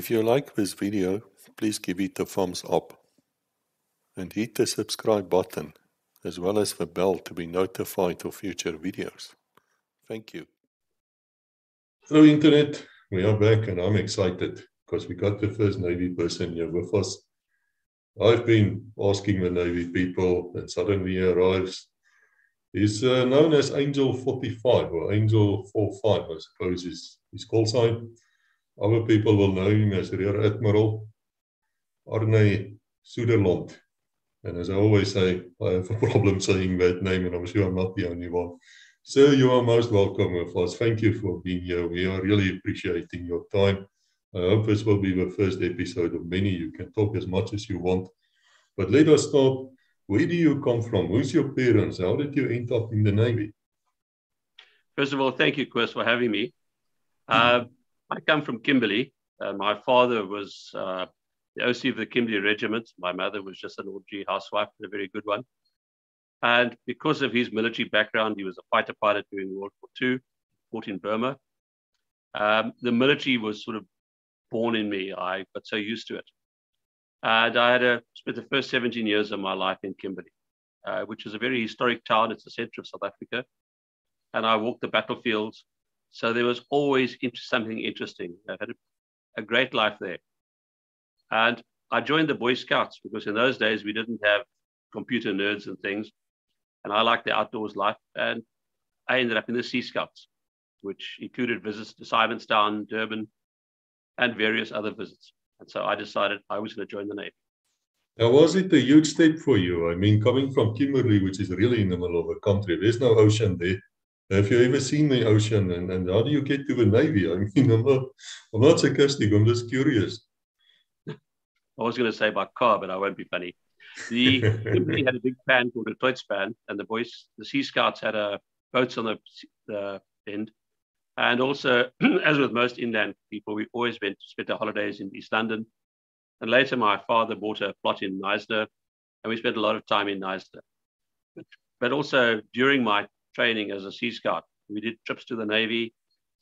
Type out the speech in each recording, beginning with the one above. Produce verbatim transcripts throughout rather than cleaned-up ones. If you like this video, please give it a thumbs up and hit the subscribe button as well as the bell to be notified of future videos. Thank you. Hello Internet, we are back and I'm excited because we got the first Navy person here with us. I've been asking the Navy people and suddenly he arrives. He's uh, known as Angel forty-five or Angel forty-five, I suppose is his call sign. Other people will know him as Rear Admiral Arne Söderlund. And as I always say, I have a problem saying that name, and I'm sure I'm not the only one. So you are most welcome with us. Thank you for being here. We are really appreciating your time. I hope this will be the first episode of many. You can talk as much as you want. But let us start. Where do you come from? Who's your parents? How did you end up in the Navy? First of all, thank you, Chris, for having me. Uh, I come from Kimberley. Uh, my father was uh, the O C of the Kimberley Regiment. My mother was just an ordinary housewife, but a very good one. And because of his military background, he was a fighter pilot during World War Two, fought in Burma. Um, the military was sort of born in me. I got so used to it. And I had a, spent the first seventeen years of my life in Kimberley, uh, which is a very historic town. It's the center of South Africa. And I walked the battlefields. So there was always inter something interesting. I had a, a great life there. And I joined the Boy Scouts because in those days we didn't have computer nerds and things. And I liked the outdoors life. And I ended up in the Sea Scouts, which included visits to Simonstown, Durban, and various other visits. And so I decided I was going to join the Navy. Now, was it a huge step for you? I mean, coming from Kimberley, which is really in the middle of the country, there's no ocean there. Have you ever seen the ocean? And, and how do you get to the Navy? I mean, I'm not, I'm not sarcastic. I'm just curious. I was going to say by car, but I won't be funny. The Kimberley had a big pan called a Toitspan, and the boys, the Sea Scouts had a, boats on the, the end. And also, as with most inland people, we always went to spend our holidays in East London. And later, my father bought a plot in Neisner, and we spent a lot of time in Neisner. But, but also, during my training as a Sea Scout, we did trips to the Navy,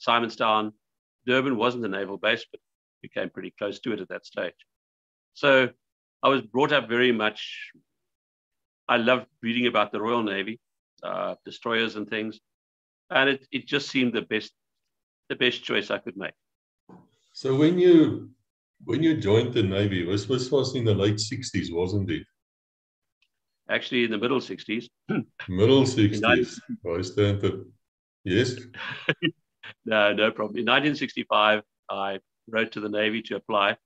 Simonstown. Durban wasn't a naval base, but became pretty close to it at that stage. So I was brought up very much. I loved reading about the Royal Navy, uh, destroyers and things. And it, it just seemed the best, the best choice I could make. So when you when you joined the Navy, this was, was in the late sixties, wasn't it? Actually, in the middle sixties. Middle sixties. I stand up. Yes. No, no problem. In nineteen sixty-five, I wrote to the Navy to apply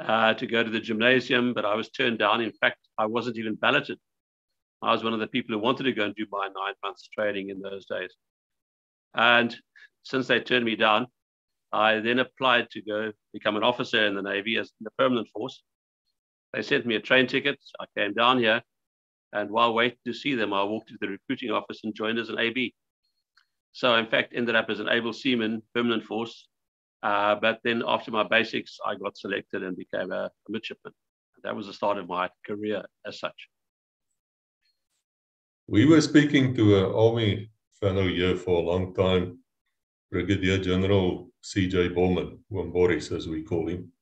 uh, to go to the gymnasium, but I was turned down. In fact, I wasn't even balloted. I was one of the people who wanted to go and do my nine months training in those days. And since they turned me down, I then applied to go become an officer in the Navy as in the permanent force. They sent me a train ticket. I came down here. And while waiting to see them, I walked to the recruiting office and joined as an A B. So, in fact, ended up as an able seaman, permanent force. Uh, but then after my basics, I got selected and became a, a midshipman. That was the start of my career as such. We were speaking to an Army fellow here for a long time, Brigadier General C J Bowman, or Boris as we call him.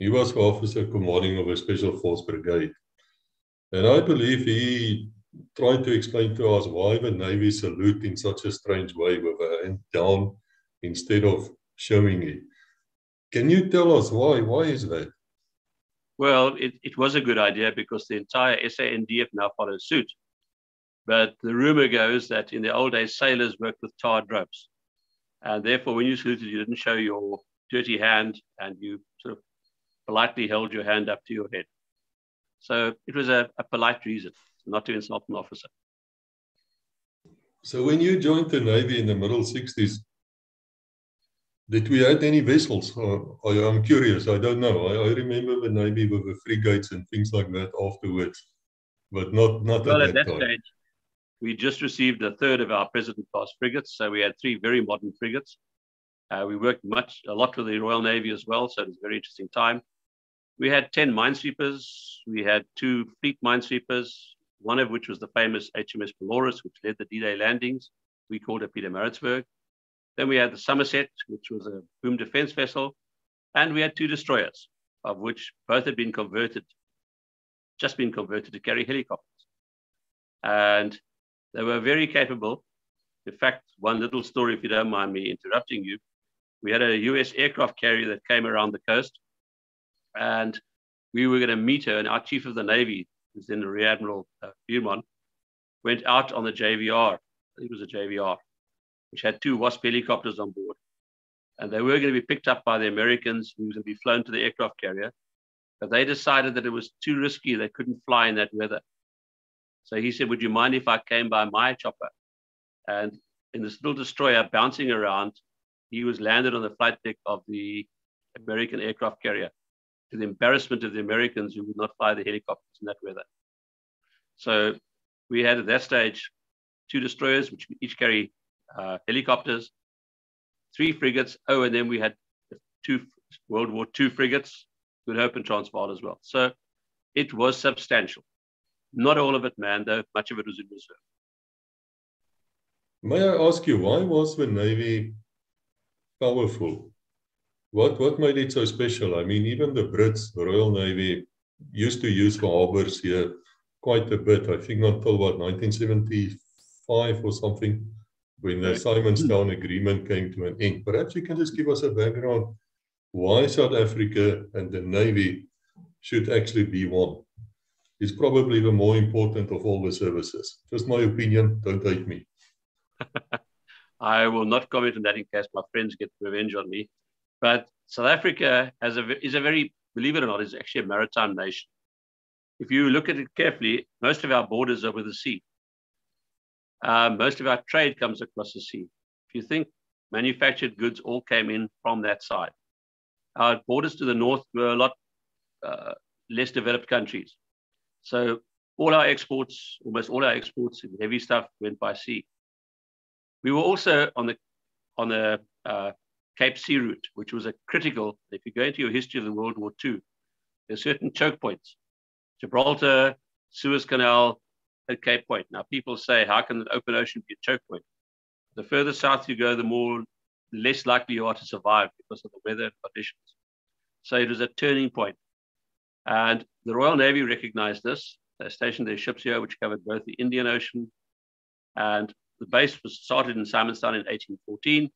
He was the officer commanding of a Special Force Brigade. And I believe he tried to explain to us why the Navy salute in such a strange way with a hand down instead of showing it. Can you tell us why? Why is that? Well, it, it was a good idea because the entire S A N D F now follows suit. But the rumor goes that in the old days, sailors worked with tarred ropes. And therefore, when you saluted, you didn't show your dirty hand and you sort of politely held your hand up to your head. So it was a, a polite reason not to insult an officer. So when you joined the Navy in the middle sixties, did we have any vessels? Or, I, I'm curious. I don't know. I, I remember the Navy with the frigates and things like that afterwards, but not, not well, at that, at that time. Stage, we just received a third of our President-class frigates, so we had three very modern frigates. Uh, we worked much, a lot with the Royal Navy as well, so it was a very interesting time. We had ten minesweepers. We had two fleet minesweepers, one of which was the famous H M S Polaris, which led the D-Day landings. We called her Peter Maritzburg. Then we had the Somerset, which was a boom defense vessel, And we had two destroyers, of which both had been converted, just been converted to carry helicopters. And they were very capable. In fact, one little story, if you don't mind me interrupting you, we had a U S aircraft carrier that came around the coast, and we were going to meet her, and our chief of the Navy, who's then the Rear Admiral uh, Biermann, went out on the J V R. I think it was a J V R, which had two WASP helicopters on board. And they were going to be picked up by the Americans, who was going to be flown to the aircraft carrier. But they decided that it was too risky. They couldn't fly in that weather. So he said, would you mind if I came by my chopper? And in this little destroyer bouncing around, he was landed on the flight deck of the American aircraft carrier, to the embarrassment of the Americans, who would not fly the helicopters in that weather. So we had at that stage two destroyers, which each carry uh, helicopters, three frigates. Oh, and then we had two World War Two frigates, Good Hope and Transvaal as well. So it was substantial. Not all of it manned, though. Much of it was in reserve. May I ask you, why was the Navy powerful? What, what made it so special? I mean, even the Brits, the Royal Navy, used to use the harbors here quite a bit. I think until, what, nineteen seventy-five or something, when the Simonstown Agreement came to an end. Perhaps you can just give us a background why South Africa and the Navy should actually be one. It's probably the more important of all the services. Just my opinion, don't hate me. I will not comment on that in case my friends get revenge on me. But South Africa has a, is a very, believe it or not, is actually a maritime nation. If you look at it carefully, most of our borders are with the sea. Uh, most of our trade comes across the sea. If you think manufactured goods all came in from that side. Our borders to the north were a lot uh, less developed countries. So all our exports, almost all our exports and heavy stuff went by sea. We were also on the, on the uh, Cape Sea route, which was a critical, if you go into your history of the World War Two, there are certain choke points. Gibraltar, Suez Canal, and Cape Point. Now people say, how can an open ocean be a choke point? The further south you go, the more less likely you are to survive because of the weather conditions. So it was a turning point. And the Royal Navy recognized this. They stationed their ships here, which covered both the Indian Ocean, and the base was started in Simonstown in eighteen fourteen.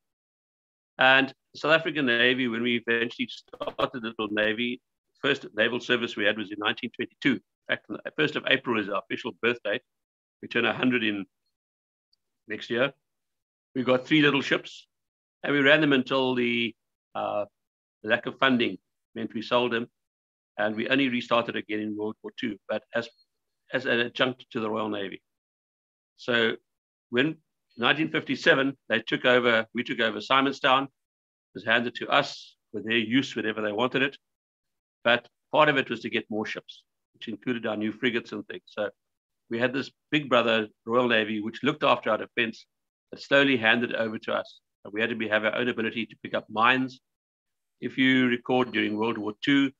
And the South African Navy, when we eventually started the little Navy, the first naval service we had was in nineteen twenty-two. In fact, the first of April is our official birth date. We turn one hundred in next year. We got three little ships, and we ran them until the, uh, the lack of funding meant we sold them. And we only restarted again in World War Two, but as, as an adjunct to the Royal Navy. So when nineteen fifty-seven, they took over, we took over Simonstown. It was handed to us for their use whenever they wanted it. But part of it was to get more ships, which included our new frigates and things. So we had this big brother, Royal Navy, which looked after our defense, but slowly handed it over to us. And we had to be, have our own ability to pick up mines. If you record during World War Two,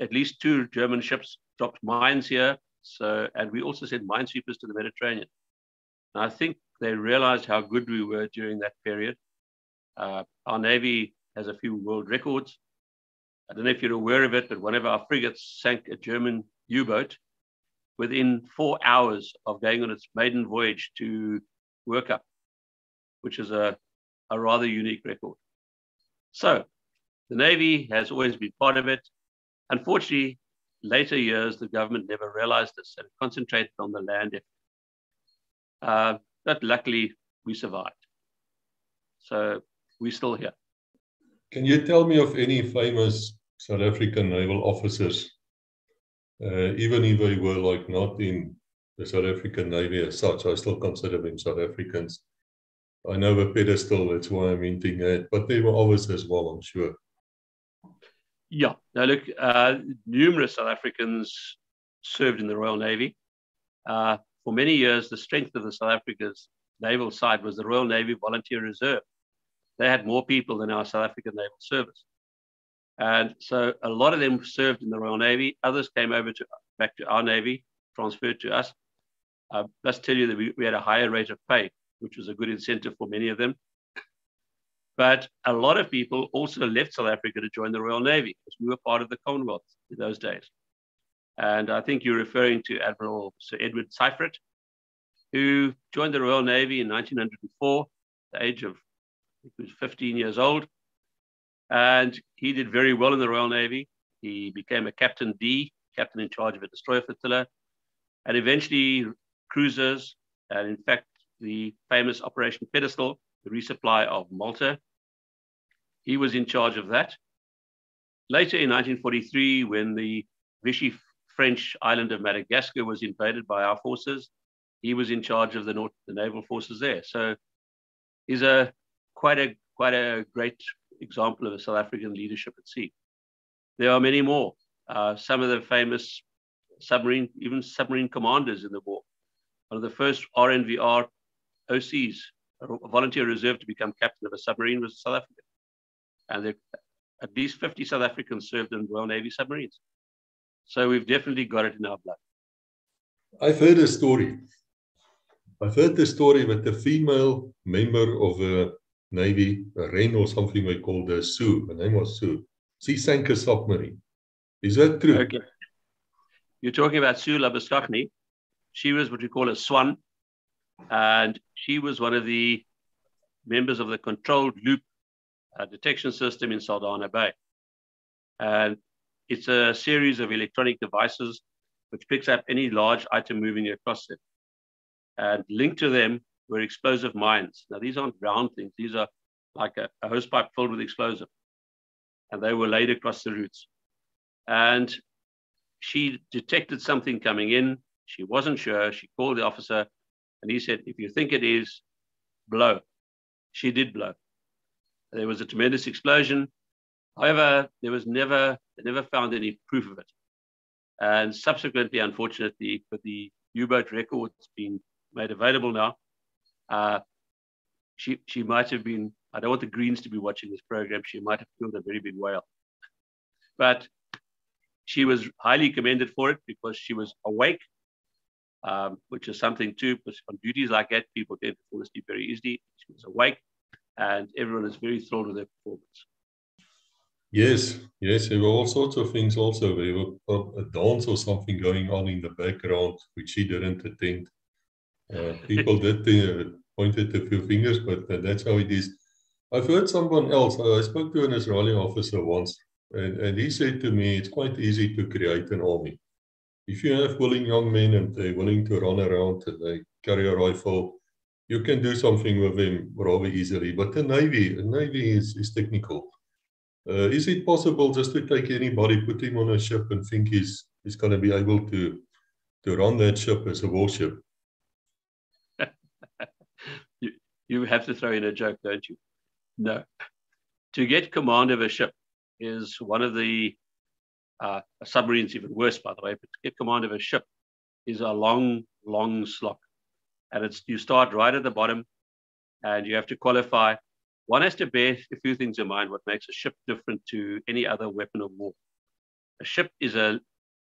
at least two German ships dropped mines here. So, and we also sent minesweepers to the Mediterranean. And I think they realized how good we were during that period. Uh, our Navy has a few world records. I don't know if you're aware of it, but one of our frigates sank a German U-boat within four hours of going on its maiden voyage to Workup, which is a, a rather unique record. So the Navy has always been part of it. Unfortunately, later years, the government never realized this and concentrated on the land effort. Uh, but luckily, we survived. So we're still here. Can you tell me of any famous South African naval officers, uh, even if they were like not in the South African Navy as such? I still consider them South Africans. I know a pedestal, that's why I'm hinting at, but they were others as well, I'm sure. Yeah, now look, uh, numerous South Africans served in the Royal Navy. Uh, for many years, the strength of the South Africa's naval side was the Royal Navy Volunteer Reserve. They had more people than our South African Naval Service. And so a lot of them served in the Royal Navy. Others came over to back to our Navy, transferred to us. I must tell you that we, we had a higher rate of pay, which was a good incentive for many of them. But a lot of people also left South Africa to join the Royal Navy, because we were part of the Commonwealth in those days. And I think you're referring to Admiral Sir Edward Seifert, who joined the Royal Navy in nineteen oh four, the age of I think he was fifteen years old. And he did very well in the Royal Navy. He became a Captain D, captain in charge of a destroyer flotilla, and eventually cruisers, and in fact, the famous Operation Pedestal, the resupply of Malta. He was in charge of that. Later in nineteen forty-three, when the Vichy French island of Madagascar was invaded by our forces, he was in charge of the, North, the naval forces there. So he's a quite a quite a great example of a South African leadership at sea. There are many more. Uh, some of the famous submarine, even submarine commanders in the war. One of the first R N V R O Cs, a volunteer reserve, to become captain of a submarine was South African. And there, at least fifty South Africans served in Royal Navy submarines. So we've definitely got it in our blood. I've heard a story. I've heard the story with the female member of the Navy, a Wren or something we called her, Sue. Her name was Sue. She sank a submarine. Is that true? Okay. You're talking about Sue Labuschagne. She was what we call a swan. And she was one of the members of the controlled loop uh, detection system in Saldanha Bay. And it's a series of electronic devices which picks up any large item moving across it. And linked to them were explosive mines. Now, these aren't round things. These are like a, a hose pipe filled with explosive. And they were laid across the routes. And she detected something coming in. She wasn't sure. She called the officer, and he said, if you think it is, blow. She did blow. There was a tremendous explosion. However, there was never, they never found any proof of it. And subsequently, unfortunately, with the U-boat records being made available now, uh, she, she might have been, I don't want the Greens to be watching this program, she might have killed a very big whale. But she was highly commended for it because she was awake, um, which is something too, because on duties like that, people tend to fall asleep very easily. She was awake, and everyone is very thrilled with her performance. Yes, yes, there were all sorts of things also. There was a dance or something going on in the background, which she didn't attend. Uh, people did uh, pointed a few fingers, but uh, that's how it is. I've heard someone else, uh, I spoke to an Israeli officer once, and, and he said to me, it's quite easy to create an army. If you have willing young men and they're willing to run around and they carry a rifle, you can do something with them rather easily. But the Navy, the Navy is, is technical. Uh, is it possible just to take anybody, put him on a ship and think he's, he's going to be able to, to run that ship as a warship? you, you have to throw in a joke, don't you? No. To get command of a ship is one of the uh, submarines, even worse, by the way, but to get command of a ship is a long, long slog. And it's, you start right at the bottom and you have to qualify. One has to bear a few things in mind, what makes a ship different to any other weapon of war. A ship is a,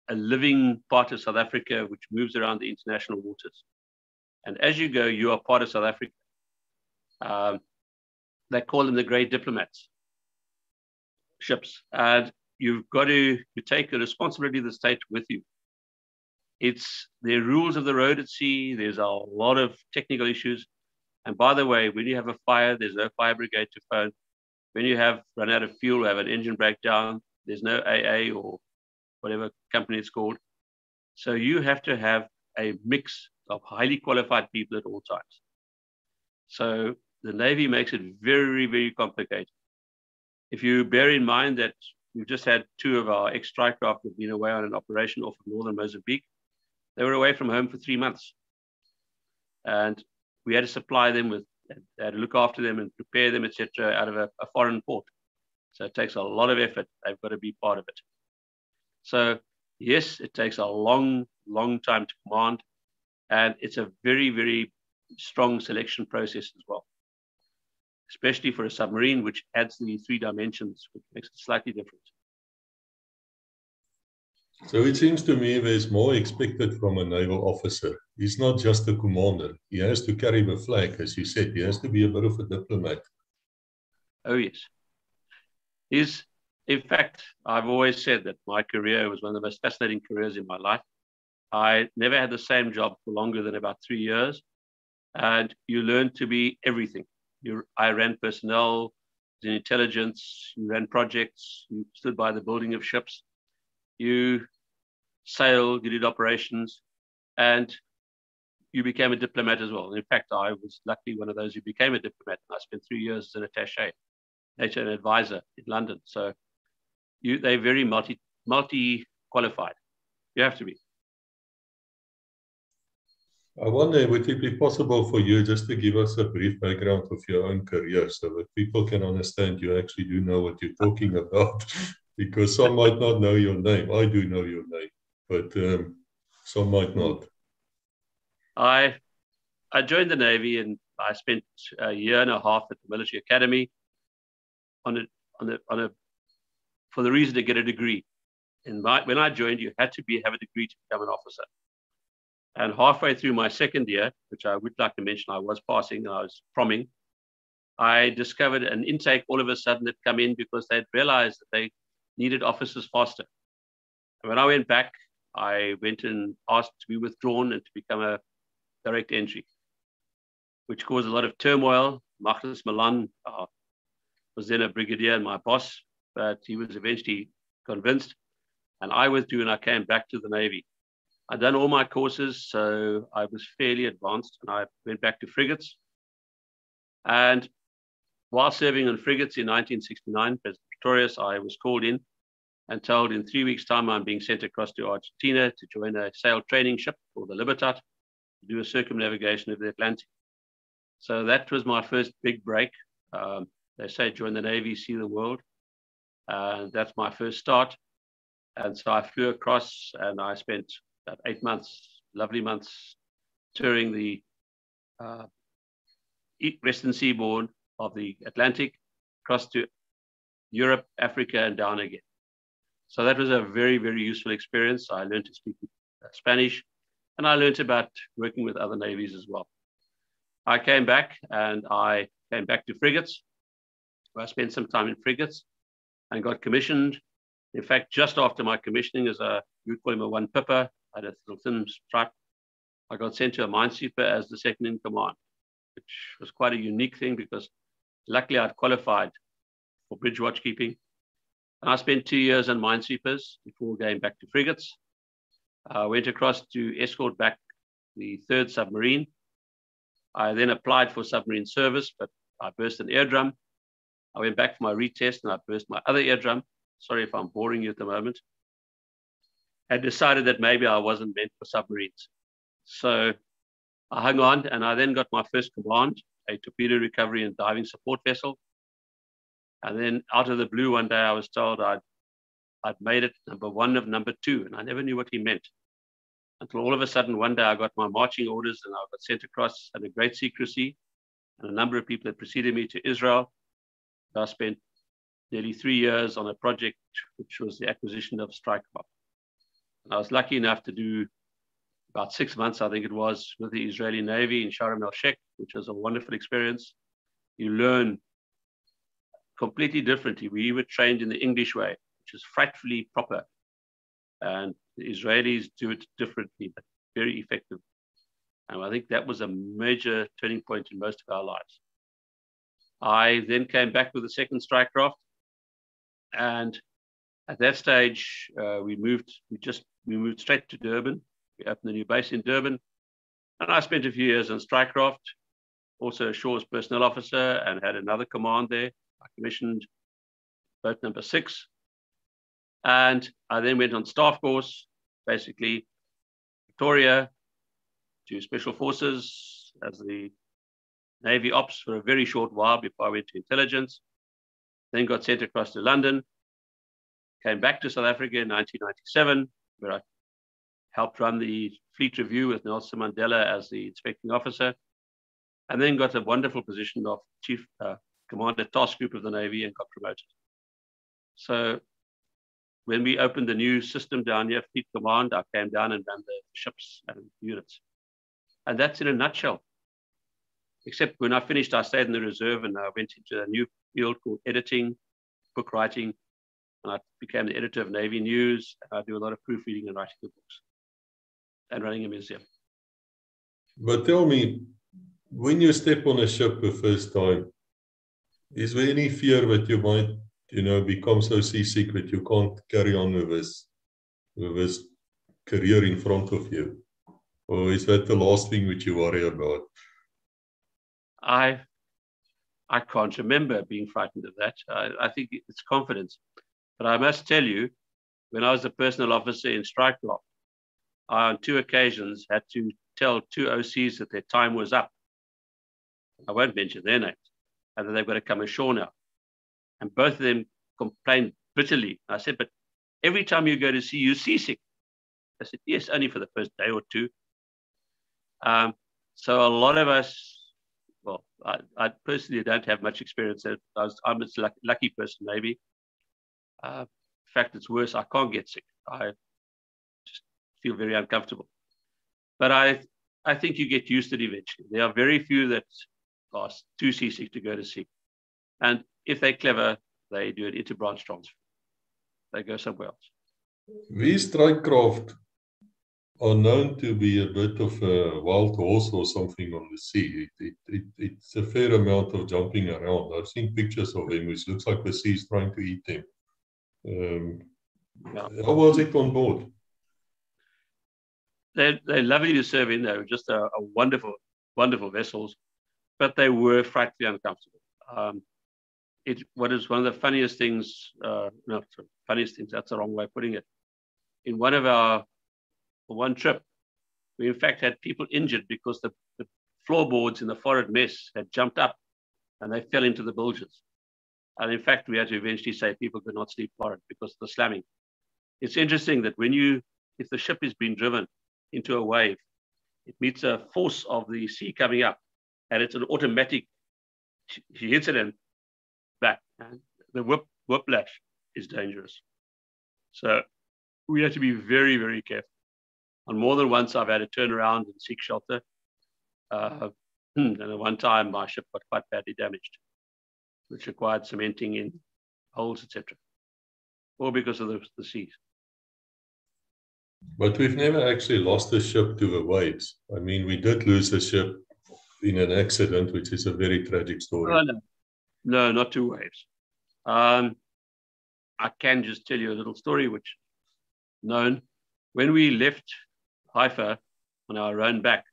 a living part of South Africa which moves around the international waters. And as you go, you are part of South Africa. Um, they call them the great diplomats, ships. And you've got to you take the responsibility of the state with you. It's the rules of the road at sea. There's a lot of technical issues. And by the way, when you have a fire, there's no fire brigade to phone. When you have run out of fuel, have an engine breakdown, there's no A A or whatever company it's called. So you have to have a mix of highly qualified people at all times. So the Navy makes it very, very complicated. If you bear in mind that we've just had two of our ex-Strikecroft have been away on an operation off of northern Mozambique, they were away from home for three months. And we had to supply them with, had to look after them and prepare them, et cetera, out of a, a foreign port. So it takes a lot of effort. They've got to be part of it. So yes, it takes a long, long time to command. And it's a very, very strong selection process as well, especially for a submarine, which adds the three dimensions, which makes it slightly different. So it seems to me there's more expected from a naval officer. He's not just a commander. He has to carry the flag, as you said. He has to be a bit of a diplomat. Oh, yes. Is, in fact, I've always said that my career was one of the most fascinating careers in my life. I never had the same job for longer than about three years. And you learn to be everything. You, I ran personnel, in intelligence, you ran projects, you stood by the building of ships, you sailed, you did operations, and you became a diplomat as well. In fact, I was luckily one of those who became a diplomat. I spent three years as an attaché, an advisor in London. So you, they're very multi, multi-qualified. You have to be. I wonder, would it be possible for you just to give us a brief background of your own career so that people can understand you actually do know what you're talking about? Because some might not know your name. I do know your name, but um, some might not. I, I joined the Navy and I spent a year and a half at the military academy on a, on a, on a, for the reason to get a degree. And my, when I joined, you had to be, have a degree to become an officer. And halfway through my second year, which I would like to mention, I was passing and I was promming, I discovered an intake all of a sudden that come in because they'd realized that they needed officers faster. And when I went back, I went and asked to be withdrawn and to become a direct entry, which caused a lot of turmoil. Marcus Milan uh, was then a brigadier and my boss, but he was eventually convinced. And I withdrew and I came back to the Navy. I'd done all my courses, so I was fairly advanced, and I went back to frigates. And while serving on frigates in nineteen sixty-nine, President Pretorius, I was called in and told in three weeks' time I'm being sent across to Argentina to join a sail training ship called the Libertad to do a circumnavigation of the Atlantic. So that was my first big break. Um, they say join the Navy, see the world. Uh, that's my first start. And so I flew across, and I spent about eight months, lovely months, touring the uh, western seaboard of the Atlantic, across to Europe, Africa, and down again. So that was a very, very useful experience. I learned to speak Spanish, and I learned about working with other navies as well. I came back, and I came back to frigates, where I spent some time in frigates and got commissioned. In fact, just after my commissioning as a, you'd call him a one-pipper, I had a little thin stripe. I got sent to a minesweeper as the second in command, which was quite a unique thing because luckily I'd qualified for bridge watch keeping. And I spent two years on minesweepers before going back to frigates. I went across to escort back the third submarine. I then applied for submarine service, but I burst an eardrum. I went back for my retest and I burst my other eardrum. Sorry if I'm boring you at the moment. I decided that maybe I wasn't meant for submarines. So I hung on, and I then got my first command, a torpedo recovery and diving support vessel. And then out of the blue one day, I was told I'd, I'd made it number one of number two, and I never knew what he meant. Until all of a sudden, one day I got my marching orders, and I got sent across under great secrecy, and a number of people had preceded me to Israel. I spent nearly three years on a project, which was the acquisition of Strikecroft. I was lucky enough to do about six months, I think it was, with the Israeli Navy in Sharm el-Sheikh, which was a wonderful experience. You learn completely differently. We were trained in the English way, which is frightfully proper. And the Israelis do it differently, but very effective. And I think that was a major turning point in most of our lives. I then came back with the second Strikecroft, and at that stage, uh, we moved. We just we moved straight to Durban. We opened a new base in Durban, and I spent a few years on Strikecroft, also a Shore's personnel officer, and had another command there. I commissioned boat number six, and I then went on staff course, basically Victoria to Special Forces as the Navy Ops for a very short while before I went to intelligence. Then got sent across to London. Came back to South Africa in nineteen ninety-seven, where I helped run the fleet review with Nelson Mandela as the inspecting officer, and then got a wonderful position of Chief uh, Commander Task Group of the Navy and got promoted. So when we opened the new system down here, Fleet Command, I came down and ran the ships and units. And that's in a nutshell. except when I finished, I stayed in the reserve and I went into a new field called editing, book writing, and I became the editor of Navy News. I do a lot of proofreading and writing the books and running a museum. But tell me, when you step on a ship the first time, is there any fear that you might, you know, become so seasick that you can't carry on with this, with this career in front of you? Or is that the last thing which you worry about? I, I can't remember being frightened of that. I, I think it's confidence. But I must tell you, when I was a personal officer in Strikecroft, I on two occasions had to tell two O Cs that their time was up. I won't mention their names, and that they've got to come ashore now. And both of them complained bitterly. I said, but every time you go to sea, you're seasick. I said, yes, only for the first day or two. Um, so a lot of us, well, I, I personally don't have much experience. I was, I'm a lucky person, maybe. Uh, in fact, it's worse. I can't get sick. I just feel very uncomfortable. But I, I think you get used to it eventually. There are very few that are too seasick to go to sea. And if they're clever, they do an interbranch transfer. They go somewhere else. These Strikecroft are known to be a bit of a wild horse or something on the sea. It, it, it, it's a fair amount of jumping around. I've seen pictures of them, which looks like the sea is trying to eat them. Um, yeah. How was it on board? They're, they're lovely to serve in. They were just a, a wonderful, wonderful vessels, but they were frightfully uncomfortable. Um, It, what is one of the funniest things, uh, no, sorry, funniest things, that's the wrong way of putting it. In one of our, one trip, we in fact had people injured because the, the floorboards in the forward mess had jumped up and they fell into the bilges. And in fact, we had to eventually say people could not sleep forward because of the slamming. It's interesting that when you, if the ship is being driven into a wave, it meets a force of the sea coming up and it's an automatic, she hits it and back. And the whip, whiplash is dangerous. So we have to be very, very careful. On more than once, I've had to turn around and seek shelter. Uh, and at one time, my ship got quite badly damaged, which required cementing in holes, et cetera, all because of the, the seas. But we've never actually lost a ship to the waves. I mean, we did lose a ship in an accident, which is a very tragic story. Oh, no. No, not two waves. Um, I can just tell you a little story which is known. When we left Haifa on our own back,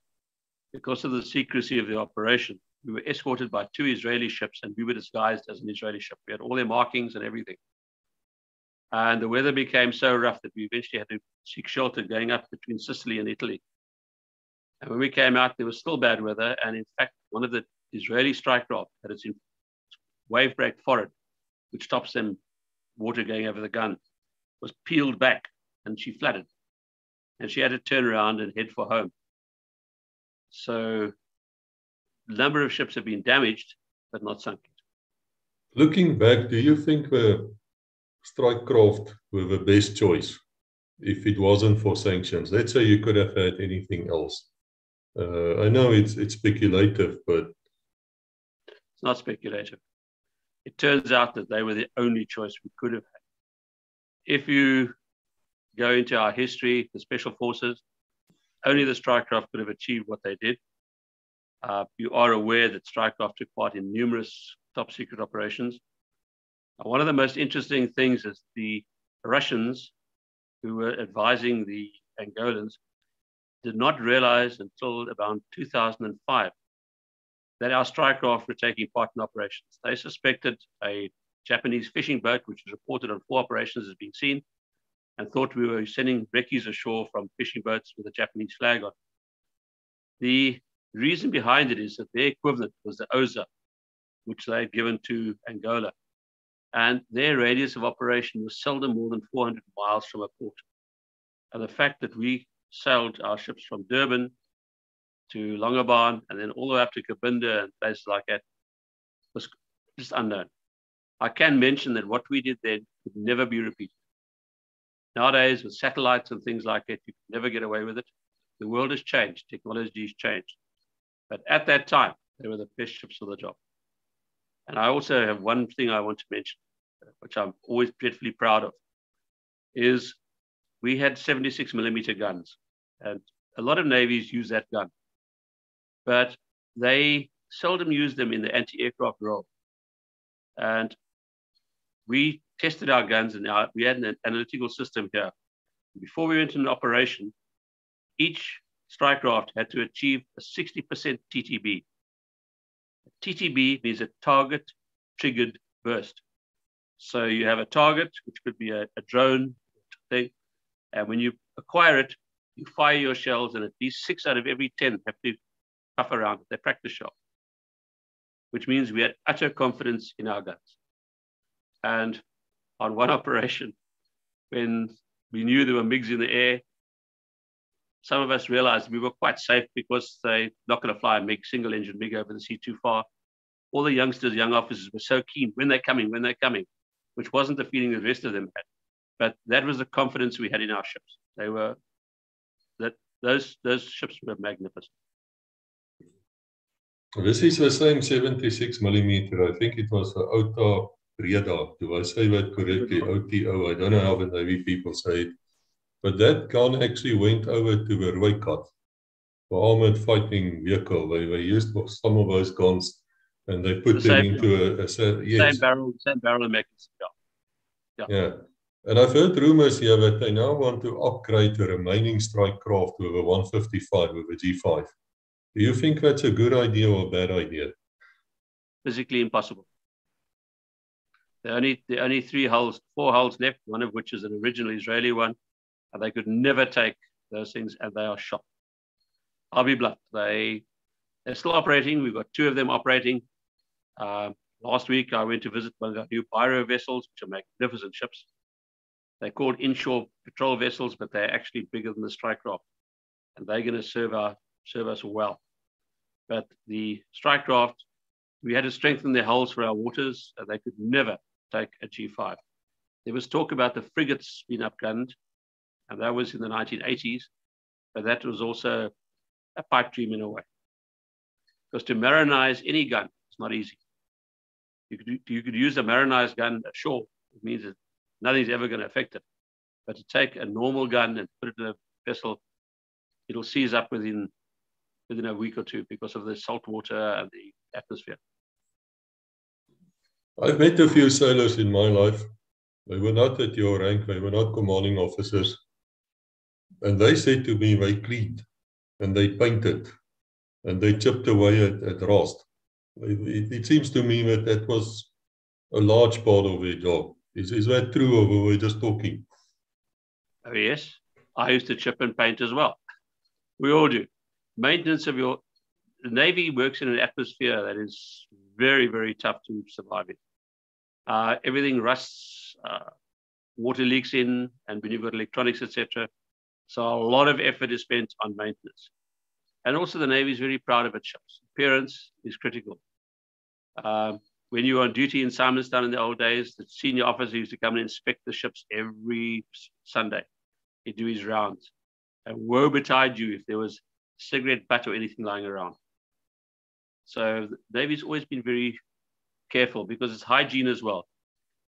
because of the secrecy of the operation, we were escorted by two Israeli ships and we were disguised as an Israeli ship. We had all their markings and everything. And the weather became so rough that we eventually had to seek shelter going up between Sicily and Italy. And when we came out, there was still bad weather. And in fact, one of the Israeli Strikecraft had its wave break forward, which stops them water going over the gun, was peeled back and she flooded. And she had to turn around and head for home. So a number of ships have been damaged, but not sunk. Looking back, do you think the Strikecroft were the best choice if it wasn't for sanctions? Let's say you could have had anything else. Uh, I know it's, it's speculative, but... It's not speculative. It turns out that they were the only choice we could have had. If you go into our history, the special forces, only the Strikecroft could have achieved what they did. Uh, you are aware that Strikecroft took part in numerous top secret operations. Uh, one of the most interesting things is the Russians who were advising the Angolans did not realize until about two thousand five that our Strikecroft were taking part in operations. They suspected a Japanese fishing boat, which was reported on four operations as being seen, and thought we were sending recce's ashore from fishing boats with a Japanese flag on. The reason behind it is that their equivalent was the Oza, which they had given to Angola. And their radius of operation was seldom more than four hundred miles from a port. And the fact that we sailed our ships from Durban to Longabaan, and then all the way up to Cabinda and places like that, was just unknown. I can mention that what we did then could never be repeated. Nowadays, with satellites and things like that, you can never get away with it. The world has changed. Technology has changed. But at that time, They were the best ships for the job. And I also have one thing I want to mention, which I'm always dreadfully proud of, is we had seventy-six millimeter guns. And a lot of navies use that gun, but they seldom use them in the anti-aircraft role. And we tested our guns, and our, we had an analytical system here. Before we went into an operation, each Strikecroft had to achieve a sixty percent T T B. T T B means a target triggered burst. So you have a target, which could be a, a drone thing, and when you acquire it, you fire your shells, and at least six out of every ten have to puff around their practice shell, which means we had utter confidence in our guns. And on one operation, when we knew there were MiGs in the air, some of us realized we were quite safe because they're not going to fly a MiG, single engine MiG over the sea too far. All the youngsters, young officers were so keen, when they're coming, when they're coming, which wasn't the feeling the rest of them had. But that was the confidence we had in our ships. They were, that those, those ships were magnificent. This is the same seventy-six millimeter. I think it was the O T A Breda. Do I say that correctly? O T O. I don't know how the Navy people say it. But that gun actually went over to the Ruikat, the armored fighting vehicle. They, they used some of those guns, and they put the them into a, a yes. same barrel, same barrel mechanism. Yeah. yeah, yeah. And I've heard rumors here that they now want to upgrade the remaining Strikecraft with a one fifty-five, with a G five. Do you think that's a good idea or a bad idea? Physically impossible. There are only, the only three hulls, four hulls left, one of which is an original Israeli one. And they could never take those things, and they are shot. I'll be blunt. They, they're still operating. We've got two of them operating. Um, last week, I went to visit one of our new pyro vessels, which are magnificent ships. They're called inshore patrol vessels, but they're actually bigger than the Strikecraft. And they're going to serve, our, serve us well. But the Strikecraft, we had to strengthen their hulls for our waters. So they could never take a G five. There was talk about the frigates being upgunned. And that was in the nineteen eighties, but that was also a pipe dream in a way. Because to marinize any gun, it's not easy. You could, you could use a marinized gun ashore. It means that nothing's ever going to affect it. But to take a normal gun and put it in a vessel, it'll seize up within, within a week or two because of the salt water and the atmosphere. I've met a few sailors in my life. They were not at your rank. They were not commanding officers. And they said to me, they cleaned, and they painted, and they chipped away at, at rust. It, it, it seems to me that that was a large part of their job. Is, is that true, or were we just talking? Oh, yes. I used to chip and paint as well. We all do. Maintenance of your... The Navy works in an atmosphere that is very, very tough to survive in. Uh, everything rusts, uh, water leaks in, and when you've got electronics, et cetera. So a lot of effort is spent on maintenance. And also the Navy is very proud of its ships. Appearance is critical. Um, when you were on duty in Simonstown in the old days, the senior officer used to come and inspect the ships every Sunday. He'd do his rounds. And woe betide you if there was cigarette butt or anything lying around. So the Navy's always been very careful because it's hygiene as well.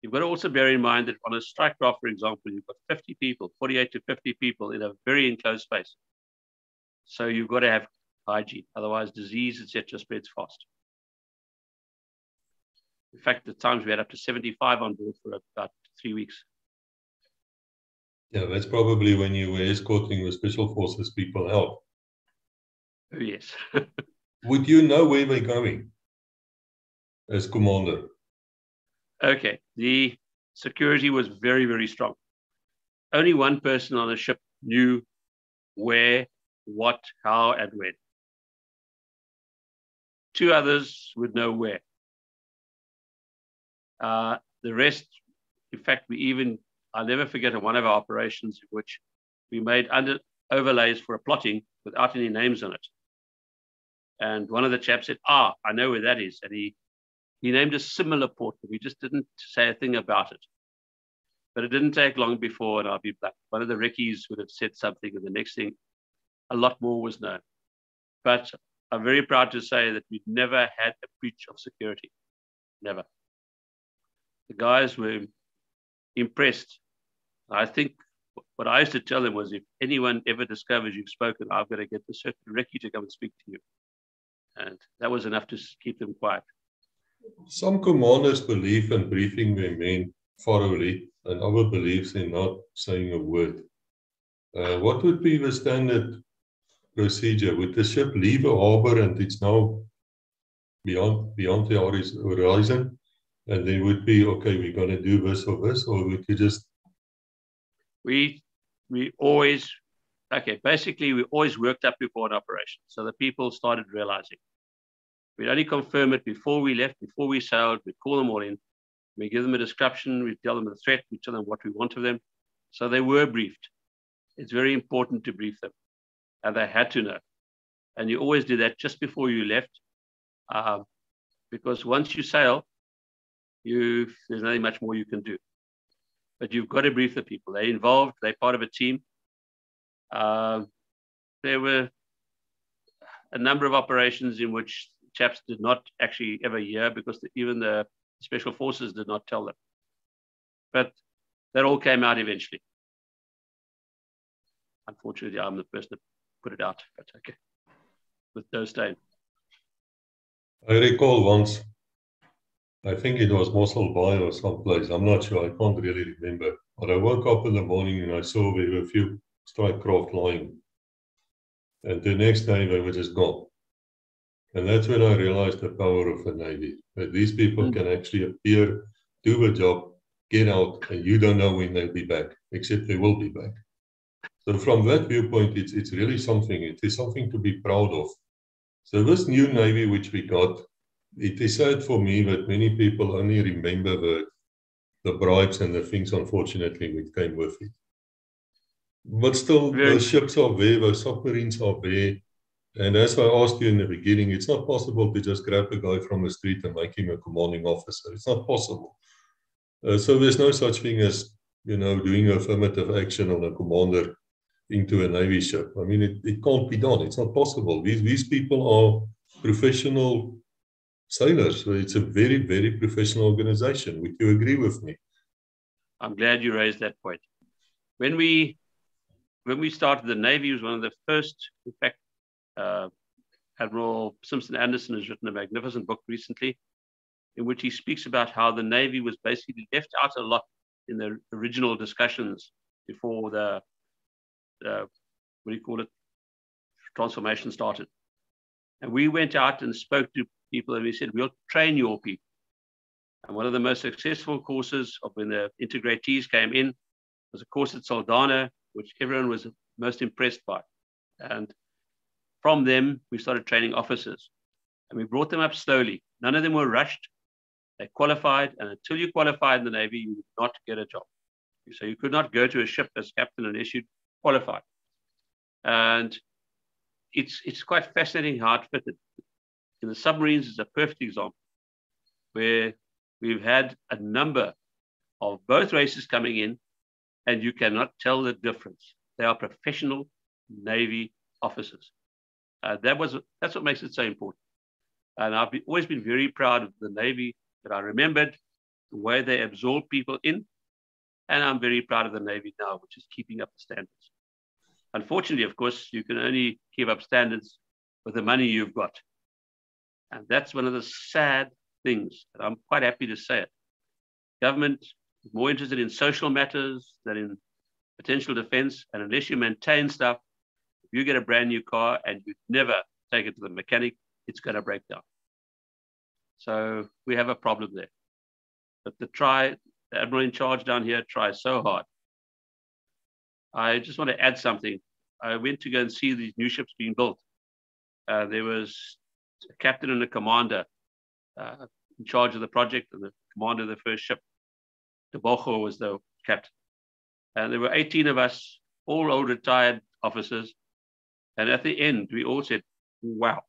You've got to also bear in mind that on a Strikecraft, for example, you've got fifty people, forty-eight to fifty people in a very enclosed space. So you've got to have hygiene. Otherwise, disease, et cetera, spreads fast. In fact, at times we had up to seventy-five on board for about three weeks. Yeah, that's probably when you were escorting the Special Forces people out. Oh, yes. Would you know where they're going? As commander? Okay, the security was very, very strong. Only one person on the ship knew where, what, how, and when. Two others would know where. Uh, the rest, in fact, we even, I'll never forget one of our operations in which we made under overlays for a plotting without any names on it. And one of the chaps said, ah, I know where that is. And he He named a similar port, but we just didn't say a thing about it. But it didn't take long before, and I'll be back. One of the reccees would have said something, and the next thing, a lot more was known. But I'm very proud to say that we've never had a breach of security. Never. The guys were impressed. I think what I used to tell them was, if anyone ever discovers you've spoken, I've got to get the certain recce to come and speak to you. And that was enough to keep them quiet. Some commanders believe in briefing their men thoroughly, and other believes in not saying a word. Uh, what would be the standard procedure? Would the ship leave a harbor and it's now beyond beyond the horizon, and then would be, okay, we're going to do this or this, or would you just... We, we always, okay, basically we always worked up before an operation. So the people started realizing. We'd only confirm it before we left, before we sailed. We'd call them all in. We give them a description. We tell them the threat. We tell them what we want of them. So they were briefed. It's very important to brief them. And they had to know. And you always do that just before you left. Um, because once you sail, you, there's nothing much more you can do. But you've got to brief the people. They're involved. They're part of a team. Um, there were a number of operations in which chaps did not actually ever hear, because the, even the special forces did not tell them. But that all came out eventually. Unfortunately, I'm the person that put it out, but okay. With no stain. I recall once, I think it was Mossel Bay or someplace, I'm not sure, I can't really remember. But I woke up in the morning and I saw there were a few Strikecroft lying. And the next day they were just gone. And that's when I realized the power of the Navy, that these people mm-hmm. can actually appear, do a job, get out, and you don't know when they'll be back, except they will be back. So from that viewpoint, it's, it's really something. It is something to be proud of. So this new Navy which we got, it is sad for me that many people only remember the, the bribes and the things, unfortunately, which came with it. But still, the ships are there, the submarines are there. And as I asked you in the beginning, it's not possible to just grab a guy from the street and make him a commanding officer. It's not possible. Uh, so there's no such thing as, you know, doing affirmative action on a commander into a Navy ship. I mean, it, it can't be done. It's not possible. These, these people are professional sailors. So it's a very, very professional organization. Would you agree with me? I'm glad you raised that point. When we, when we started, the Navy was one of the first, in fact, Uh, Admiral Simpson Anderson has written a magnificent book recently in which he speaks about how the Navy was basically left out a lot in the original discussions before the, uh, what do you call it, transformation started. And we went out and spoke to people and we said, we'll train your people. And one of the most successful courses of when the integratees came in was a course at Saldanha, which everyone was most impressed by. And from them, we started training officers, and we brought them up slowly. None of them were rushed. They qualified, and until you qualified in the Navy, you would not get a job. So you could not go to a ship as captain unless you qualified. And it's, it's quite fascinating how it fitted. In the submarines, is a perfect example, where we've had a number of both races coming in, and you cannot tell the difference. They are professional Navy officers. Uh, that was, that's what makes it so important. And I've be, always been very proud of the Navy, that I remembered the way they absorb people in. And I'm very proud of the Navy now, which is keeping up the standards. Unfortunately, of course, you can only keep up standards with the money you've got. And that's one of the sad things, and I'm quite happy to say it. Government is more interested in social matters than in potential defense. And unless you maintain stuff, you get a brand new car and you never take it to the mechanic, it's going to break down. So we have a problem there. But the try, the Admiral in charge down here tries so hard. I just want to add something. I went to go and see these new ships being built. Uh, there was a captain and a commander uh, in charge of the project, and the commander of the first ship. Debocho was the captain. And there were eighteen of us, all old retired officers. And at the end, we all said, wow,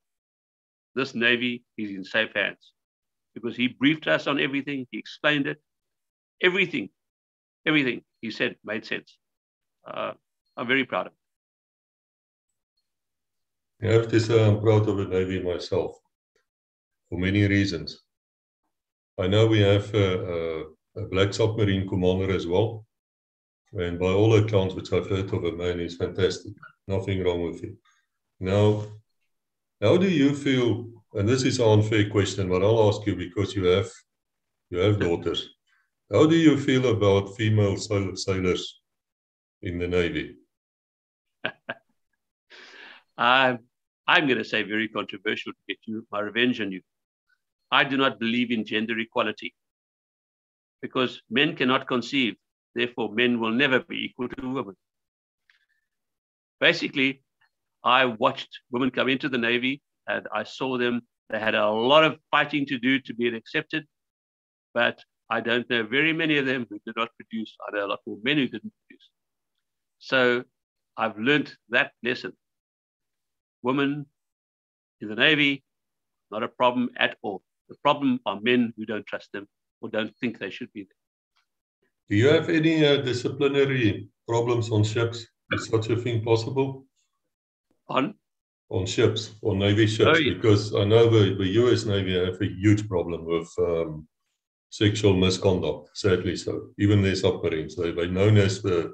this Navy is in safe hands, because he briefed us on everything. He explained it. Everything, everything he said made sense. Uh, I'm very proud of it. You have to say I'm proud of the Navy myself, for many reasons. I know we have a, a, a black submarine commander as well, and by all accounts, which I've heard of, a man is fantastic. Nothing wrong with him. Now, how do you feel, and this is an unfair question, but I'll ask you because you have, you have daughters. How do you feel about female sailors in the Navy? I'm, I'm going to say very controversial to get you, my revenge on you. I do not believe in gender equality because men cannot conceive. Therefore, men will never be equal to women. Basically, I watched women come into the Navy and I saw them. They had a lot of fighting to do to be accepted, but I don't know very many of them who did not produce. I know a lot more men who didn't produce. So I've learned that lesson. Women in the Navy, not a problem at all. The problem are men who don't trust them or don't think they should be there. Do you have any uh, disciplinary problems on ships? Is such a thing possible? On? On ships, on Navy ships, oh, yeah. Because I know the, the U S Navy have a huge problem with um, sexual misconduct, sadly so. Even their submarines, they, they're known as the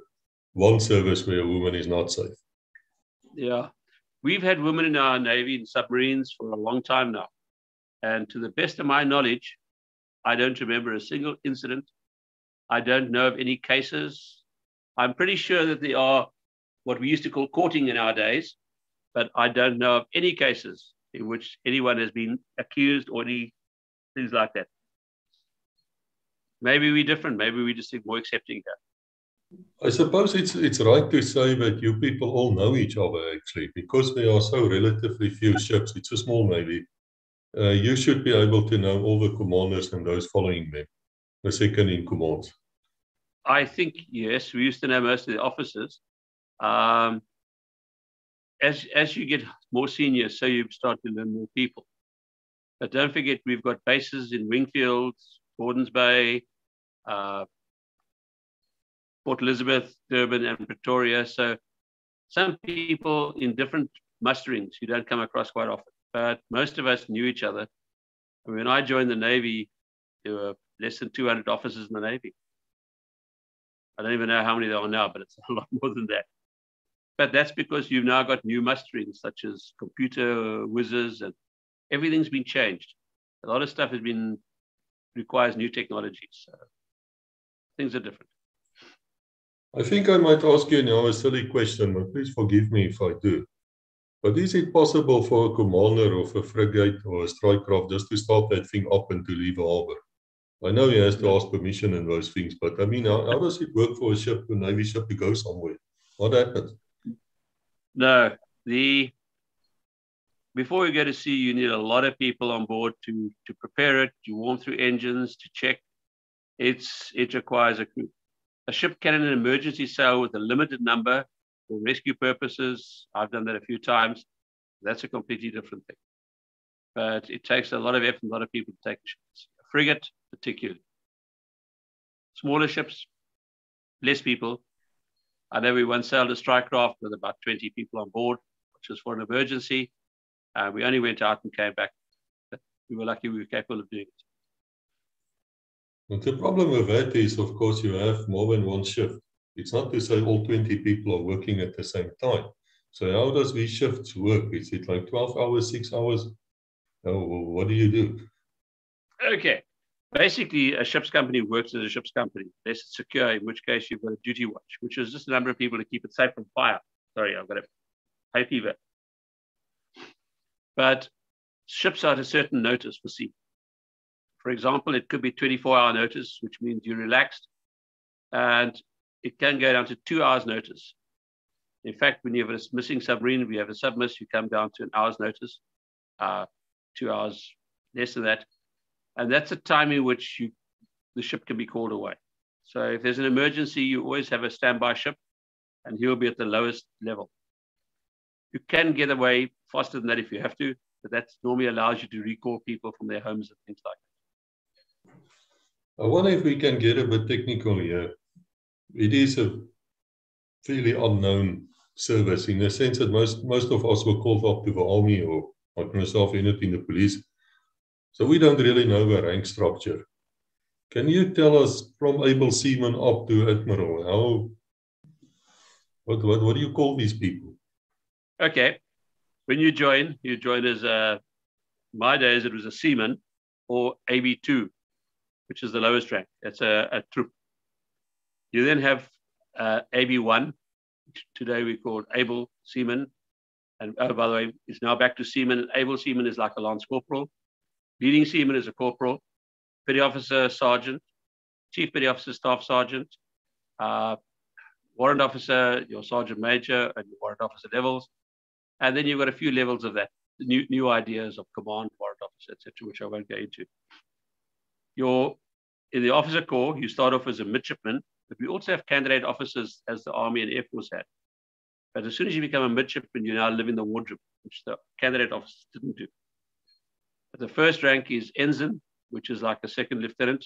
one service where a woman is not safe. Yeah. We've had women in our Navy and submarines for a long time now. And to the best of my knowledge, I don't remember a single incident. I don't know of any cases. I'm pretty sure that they are what we used to call courting in our days, but I don't know of any cases in which anyone has been accused or any things like that. Maybe we're different. Maybe we just think more accepting that. I suppose it's it's right to say that you people all know each other, actually, because there are so relatively few ships. It's a small Navy. Uh, you should be able to know all the commanders and those following them, the second in command. I think, yes, we used to know most of the officers. Um, as, as you get more senior, so you start to learn more people. But don't forget, we've got bases in Wingfield, Gordons Bay, uh, Port Elizabeth, Durban, and Pretoria. So some people in different musterings you don't come across quite often, but most of us knew each other. And when I joined the Navy, there were less than two hundred officers in the Navy. I don't even know how many there are now, but it's a lot more than that. But that's because you've now got new musterings, such as computer whizzes, and everything's been changed. A lot of stuff has been, requires new technologies. So things are different. I think I might ask you now a silly question, but please forgive me if I do. But is it possible for a commander of a frigate or a Strikecroft just to start that thing up and to leave a harbour? I know he has to ask permission and those things, but I mean, how, how does it work for a ship, a Navy ship, to go somewhere? What happens? No, the before you go to sea, you need a lot of people on board to to prepare it, to warm through engines, to check. It's it requires a crew. A ship can, in an emergency sail with a limited number for rescue purposes. I've done that a few times. That's a completely different thing. But it takes a lot of effort and a lot of people to take ships. A frigate, particularly. Smaller ships, less people. I know we once sailed a Strikecroft with about twenty people on board, which was for an emergency. Uh, we only went out and came back. But we were lucky we were capable of doing it. But the problem with that is, of course, you have more than one shift. It's not to say all twenty people are working at the same time. So how does these shifts work? Is it like twelve hours, six hours? Oh, what do you do? Okay. Basically, a ship's company works as a ship's company. Unless it's secure, in which case you've got a duty watch, which is just a number of people to keep it safe from fire. Sorry, I've got a high fever. But ships are at a certain notice for sea. For example, it could be twenty-four hour notice, which means you're relaxed, and it can go down to two hours notice. In fact, when you have a missing submarine, if you have a submiss, you come down to an hour's notice, uh, two hours less than that. And that's a time in which you, the ship can be called away. So if there's an emergency, you always have a standby ship, and he'll be at the lowest level. You can get away faster than that if you have to, but that normally allows you to recall people from their homes and things like that. I wonder if we can get a bit technical here. It is a fairly unknown service, in the sense that most, most of us were called up to the army, or like myself ended in the police. So we don't really know the rank structure. Can you tell us from able seaman up to admiral, how, what, what, what do you call these people? Okay. When you join, you join as a, my days, it was a seaman or A B two, which is the lowest rank. That's a, a troop. You then have uh, A B one. Today we call able seaman. And oh, by the way, it's now back to seaman. Able seaman is like a lance corporal. Leading seaman is a corporal. Petty officer, sergeant. Chief petty officer, staff sergeant. Uh, warrant officer, your sergeant major, and your warrant officer levels. And then you've got a few levels of that. New, new ideas of command, warrant officer, et cetera, which I won't go into. You're, in the officer corps, you start off as a midshipman, but we also have candidate officers as the Army and Air Force had. But as soon as you become a midshipman, you now live in the wardrobe, which the candidate officers didn't do. But the first rank is ensign, which is like a second lieutenant.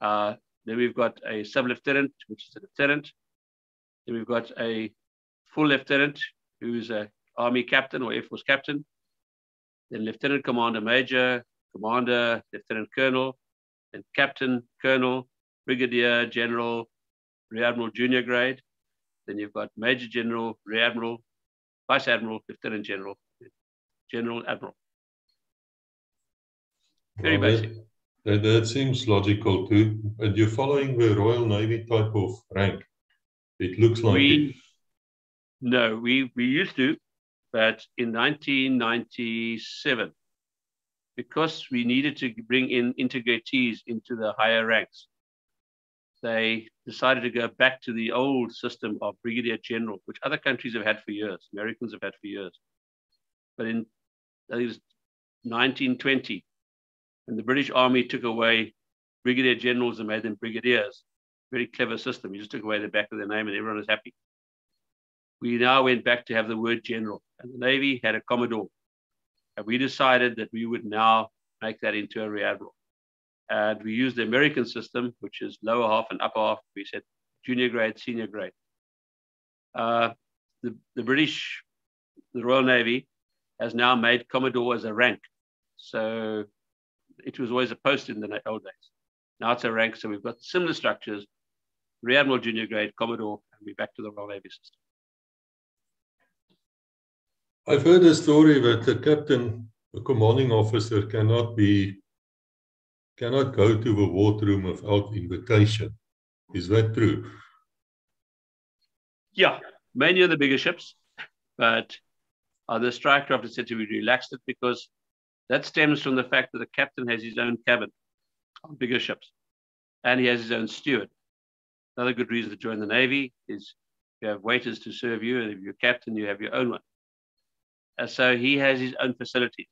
Uh, then we've got a sub-lieutenant, which is a lieutenant. Then we've got a full lieutenant, who is a Army captain or Air Force captain, then lieutenant commander major, commander, lieutenant colonel, then captain, colonel, brigadier general, rear admiral junior grade. Then you've got major general, rear admiral, vice admiral, lieutenant general, general admiral. Very well, basic. That, that seems logical too. And you're following the Royal Navy type of rank. It looks like we, it. No, we, we used to. But in nineteen ninety-seven, because we needed to bring in integrees into the higher ranks, they decided to go back to the old system of brigadier general, which other countries have had for years, Americans have had for years. But in, I think it was nineteen twenty, when the British Army took away brigadier generals and made them brigadiers, very clever system. You just took away the back of their name and everyone was happy. We now went back to have the word general, and the Navy had a commodore, and we decided that we would now make that into a rear admiral. And we used the American system, which is lower half and upper half. We said junior grade, senior grade. Uh, the, the British, the Royal Navy, has now made commodore as a rank. So it was always a post in the old days. Now it's a rank, so we've got similar structures, rear admiral, junior grade, commodore, and we're back to the Royal Navy system. I've heard a story that the captain, the commanding officer, cannot be, cannot go to the wardroom without invitation. Is that true? Yeah, many of the bigger ships, but on the Strikecroft, it said to be relaxed it because that stems from the fact that the captain has his own cabin on bigger ships, and he has his own steward. Another good reason to join the Navy is you have waiters to serve you, and if you're captain, you have your own one. So he has his own facilities.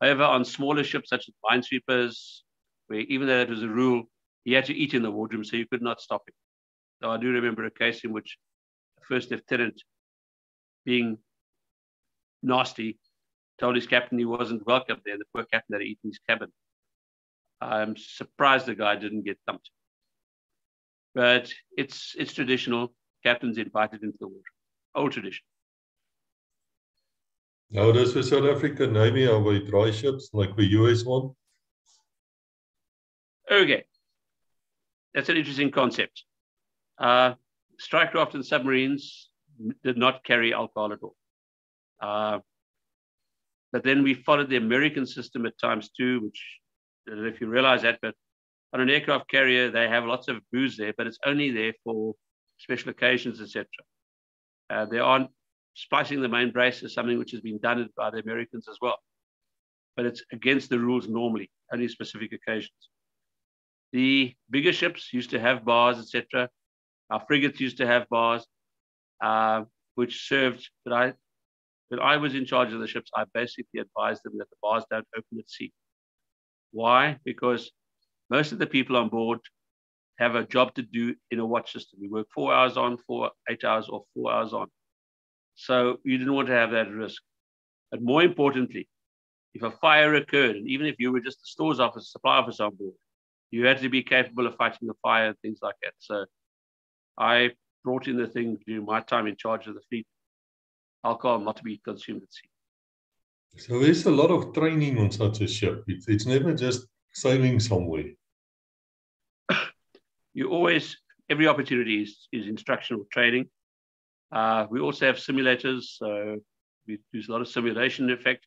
However, on smaller ships such as minesweepers, where even though that was a rule, he had to eat in the wardroom, so you could not stop him. So I do remember a case in which the first lieutenant, being nasty, told his captain he wasn't welcome there, the poor captain had eaten his cabin. I'm surprised the guy didn't get thumped. But it's, it's traditional. Captains invited into the wardroom. Old tradition. Now, does the South African Navy have a dry ships like the U S one? Okay. That's an interesting concept. Uh, Strikecraft and submarines did not carry alcohol at all. Uh, but then we followed the American system at times too, which I don't know if you realize that, but on an aircraft carrier, they have lots of booze there, but it's only there for special occasions, et cetera. Uh, there aren't Spicing the main brace is something which has been done by the Americans as well. But it's against the rules normally, only specific occasions. The bigger ships used to have bars, et cetera. Our frigates used to have bars, uh, which served, but I, when I was in charge of the ships, I basically advised them that the bars don't open at sea. Why? Because most of the people on board have a job to do in a watch system. We work four hours on, four, eight hours or four hours on. So you didn't want to have that risk. But more importantly, if a fire occurred, and even if you were just the stores officer, supply officer on board, you had to be capable of fighting the fire and things like that. So I brought in the thing during my time in charge of the fleet. Alcohol not to be consumed at sea. So there's a lot of training on such a ship. It's, it's never just sailing somewhere. You always, every opportunity is, is instructional training. Uh, we also have simulators, so we use a lot of simulation effect.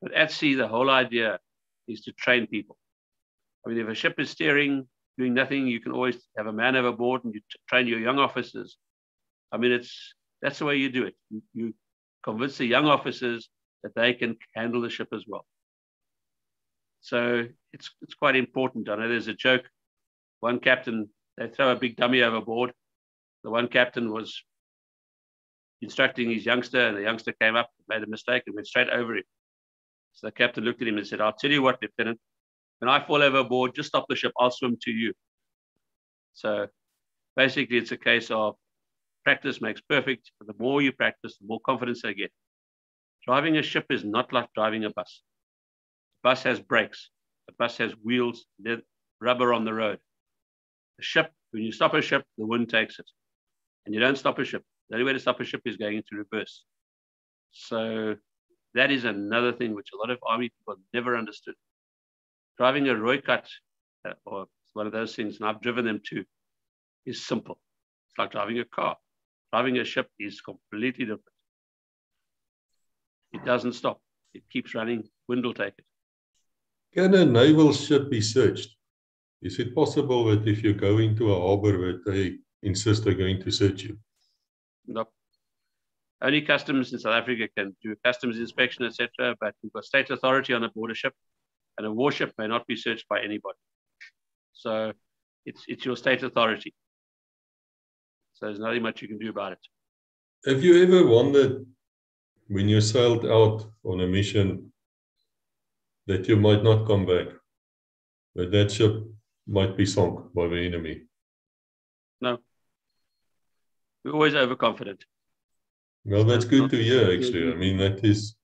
But at sea, the whole idea is to train people. I mean, if a ship is steering, doing nothing, you can always have a man overboard and you train your young officers. I mean, it's that's the way you do it. You, you convince the young officers that they can handle the ship as well. So it's, it's quite important. I know there's a joke. One captain, they throw a big dummy overboard. The one captain was instructing his youngster, and the youngster came up, made a mistake, and went straight over him. So the captain looked at him and said, "I'll tell you what, Lieutenant, when I fall overboard, just stop the ship. I'll swim to you." So basically, it's a case of practice makes perfect. The more you practice, the more confidence they get. Driving a ship is not like driving a bus. The bus has brakes. The bus has wheels, rubber on the road. The ship, when you stop a ship, the wind takes it. And you don't stop a ship. The only way to stop a ship is going into reverse. So that is another thing which a lot of army people never understood. Driving a Roycut uh, or one of those things, and I've driven them too, is simple. It's like driving a car. Driving a ship is completely different. It doesn't stop. It keeps running. Wind will take it. Can a naval ship be searched? Is it possible that if you go into a harbor that they insist they're going to search you? No. Only customs in South Africa can do customs inspection, et cetera. But you've got state authority on a border ship, and a warship may not be searched by anybody. So it's it's your state authority. So there's nothing much you can do about it. Have you ever wondered when you sailed out on a mission that you might not come back, that that ship might be sunk by the enemy? No. We're always overconfident. Well, that's good to hear, actually. I mean, that is,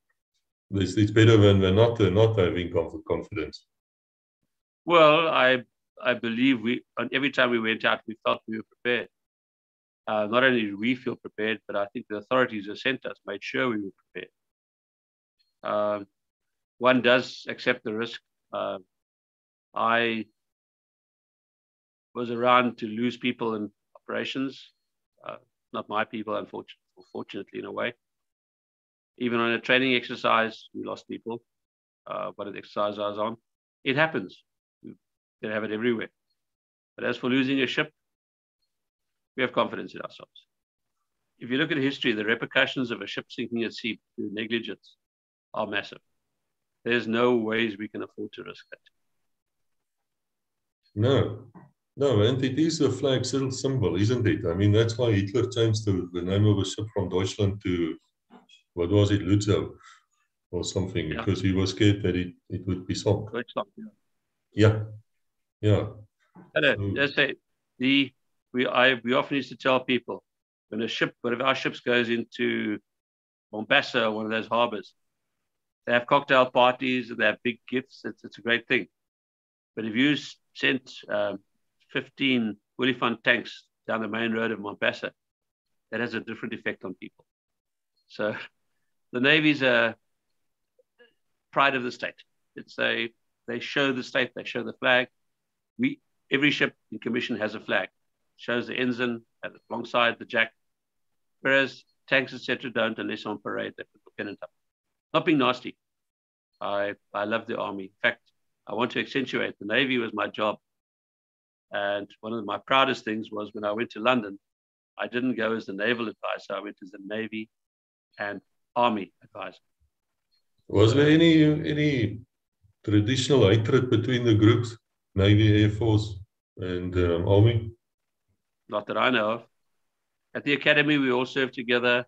it's better than we're not, uh, not having confidence. Well, I I believe we, and every time we went out, we felt we were prepared. Uh, not only did we feel prepared, but I think the authorities that sent us made sure we were prepared. Um, one does accept the risk. Uh, I was around to lose people in operations. Uh, not my people, unfortunately. Fortunately, in a way. Even on a training exercise, we lost people. Uh, what an exercise I was on. It happens. You can have it everywhere. But as for losing a ship, we have confidence in ourselves. If you look at history, the repercussions of a ship sinking at sea through negligence are massive. There's no ways we can afford to risk that. No. No, and it is a flag symbol, isn't it? I mean, that's why Hitler changed the, the name of a ship from Deutschland to, what was it, Lutzow or something, yeah. Because he was scared that it, it would be sunk. Yeah, yeah. Let's say, the, we, I, we often used to tell people, when a ship, one of our ships goes into Mombasa, one of those harbors, they have cocktail parties, and they have big gifts. It's, it's a great thing. But if you sent... Um, fifteen Willifant tanks down the main road of Mombasa, that has a different effect on people. So the Navy's a pride of the state. It's a, they show the state, they show the flag. We, every ship in commission has a flag. It shows the ensign alongside the jack, whereas tanks, et cetera don't, unless on parade, they put the pennant up. Not being nasty. I, I love the Army. In fact, I want to accentuate, the Navy was my job. And one of my proudest things was when I went to London, I didn't go as the naval advisor. I went as the Navy and Army advisor. Was there any any traditional hatred between the groups, Navy, Air Force, and um, Army? Not that I know of. At the academy, we all served together.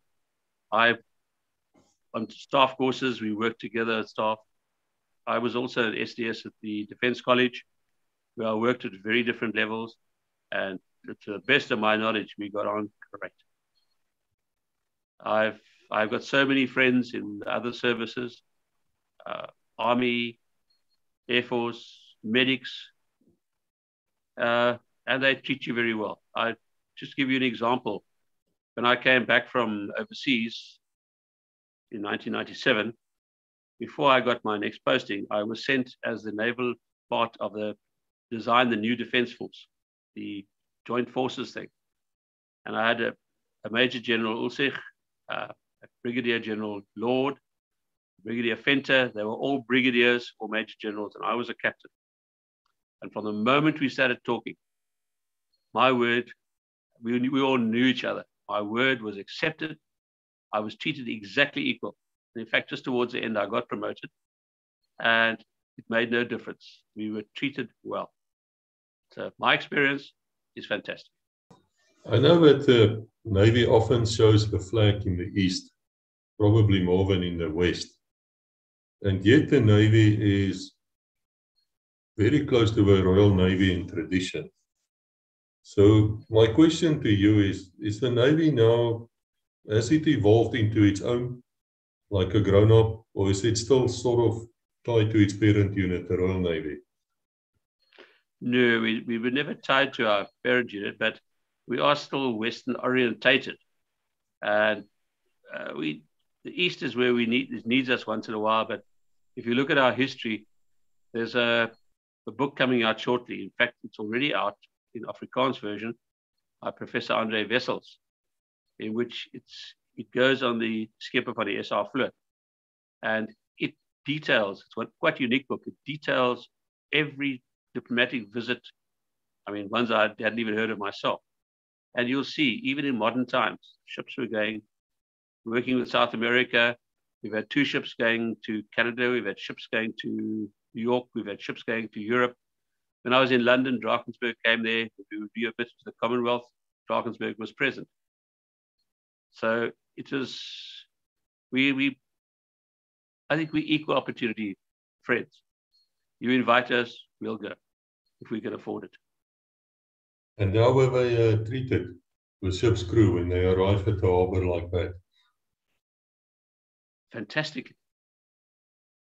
I, on staff courses, we worked together as staff. I was also at S D S at the Defence College. We all worked at very different levels, and to the best of my knowledge, we got on correct. I've I've got so many friends in other services, uh, Army, Air Force, medics, uh, and they treat you very well. I just to give you an example, when I came back from overseas in nineteen ninety-seven, before I got my next posting, I was sent as the naval part of the design, the new defense force, the joint forces thing. And I had a, a Major General Ulsich, uh, a Brigadier General Lord, Brigadier Fenter. They were all brigadiers or major generals, and I was a captain. And from the moment we started talking, my word, we, we all knew each other. My word was accepted. I was treated exactly equal. And in fact, just towards the end, I got promoted, and it made no difference. We were treated well. So my experience is fantastic. I know that the Navy often shows the flag in the East, probably more than in the West. And yet the Navy is very close to the Royal Navy in tradition. So my question to you is, is the Navy now, has it evolved into its own, like a grown-up, or is it still sort of tied to its parent unit, the Royal Navy? No, we, we were never tied to our parent unit, but we are still Western orientated. And uh, we, the East is where we need, it needs us once in a while. But if you look at our history, there's a, a book coming out shortly. In fact, it's already out in Afrikaans version by Professor Andre Wessels, in which it's, it goes on the skipper for the S R Fleur. And it details, it's one, quite a unique book. It details every diplomatic visit. I mean, ones I hadn't even heard of myself. And you'll see, even in modern times, ships were going, working with South America. We've had two ships going to Canada. We've had ships going to New York. We've had ships going to Europe. When I was in London, Drakensberg came there. We would do a bit to the Commonwealth. Drakensberg was present. So it was, we, we, I think we equal opportunity friends. You invite us, we'll go, if we can afford it. And how were they uh, treated, the ship's crew, when they arrived at the harbour like that? Fantastic.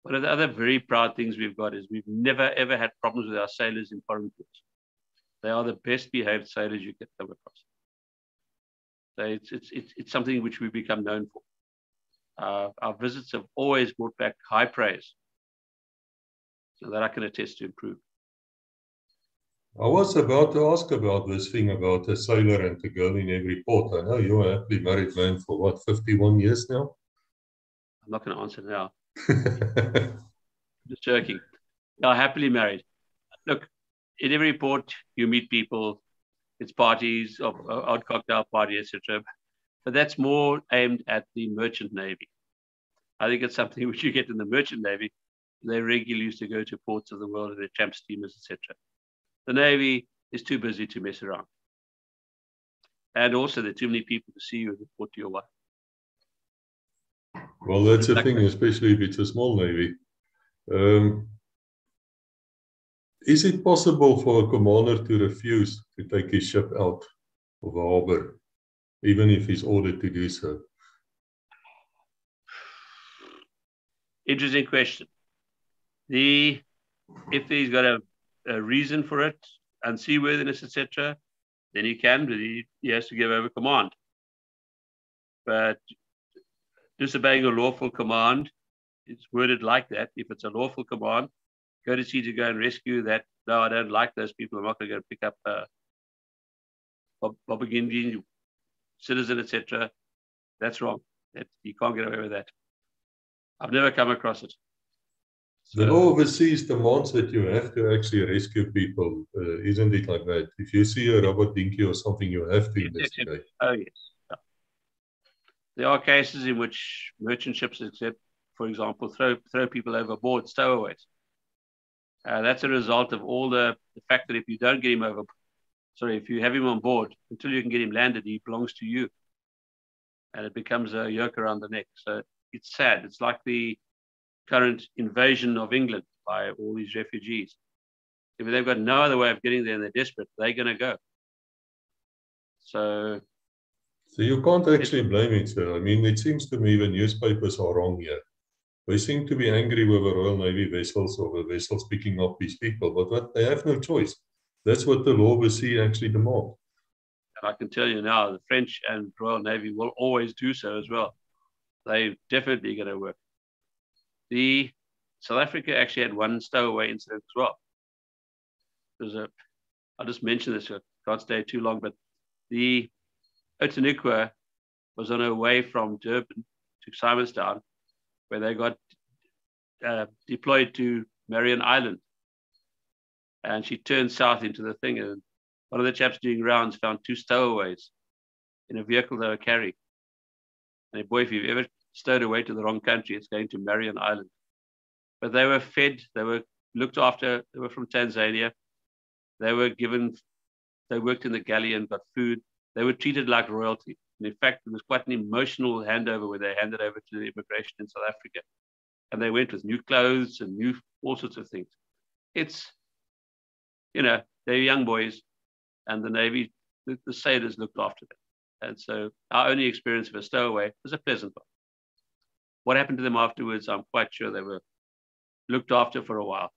One of the other very proud things we've got is we've never, ever had problems with our sailors in foreign ports. They are the best behaved sailors you can come across. So it's, it's, it's, it's something which we've become known for. Uh, our visits have always brought back high praise, so that I can attest to improve. I was about to ask about this thing about a sailor and a girl in every port. I know you are a happily married man for, what, fifty-one years now? I'm not going to answer now. Just joking. No, happily married. Look, in every port, you meet people. It's parties, or, or odd cocktail party, et cetera. But that's more aimed at the merchant navy. I think it's something which you get in the merchant navy. They regularly used to go to ports of the world in their champ steamers, et cetera. The Navy is too busy to mess around. And also, there are too many people to see you and report to your wife. Well, that's the thing, especially if it's a small Navy. Um, is it possible for a commander to refuse to take his ship out of the harbour, even if he's ordered to do so? Interesting question. The, if he's got a A reason for it, unseaworthiness, et cetera, then he can, but he, he has to give over command. But disobeying a lawful command, it's worded like that. If it's a lawful command, go to sea to go and rescue that. No, I don't like those people. I'm not going to go pick up a Bob, Bobagindi citizen, et cetera. That's wrong. That, you can't get away with that. I've never come across it. So, the law overseas demands that you have to actually rescue people, uh, isn't it like that? If you see a rubber dinghy or something, you have to investigate. Oh, yes. Yeah. There are cases in which merchant ships, accept, for example, throw, throw people overboard, stowaways. Uh, that's a result of all the, the fact that if you don't get him over, sorry, if you have him on board, until you can get him landed, he belongs to you. And it becomes a yoke around the neck. So it's sad. It's like the current invasion of England by all these refugees. If they've got no other way of getting there and they're desperate, they're going to go. So, so you can't actually blame it, sir. I mean, it seems to me the newspapers are wrong here. They seem to be angry with the Royal Navy vessels or the vessels picking up these people, but, but they have no choice. That's what the law of the sea actually demands. And I can tell you now, the French and Royal Navy will always do so as well. They're definitely going to work. The South Africa actually had one stowaway incident as well. There's a, I'll just mention this, I can't stay too long, but the Otanikwa was on her way from Durban to Simonstown, where they got uh, deployed to Marion Island. And she turned south into the thing. And one of the chaps doing rounds found two stowaways in a vehicle they were carrying. And boy, if you've ever stowed away to the wrong country, it's going to Marion Island. But they were fed, they were looked after, they were from Tanzania. They were given, they worked in the galley and got food. They were treated like royalty. And in fact, it was quite an emotional handover where they handed over to the immigration in South Africa. And they went with new clothes and new, all sorts of things. It's, you know, they're young boys and the Navy, the, the sailors looked after them. And so our only experience of a stowaway was a pleasant one. What happened to them afterwards, I'm quite sure they were looked after for a while.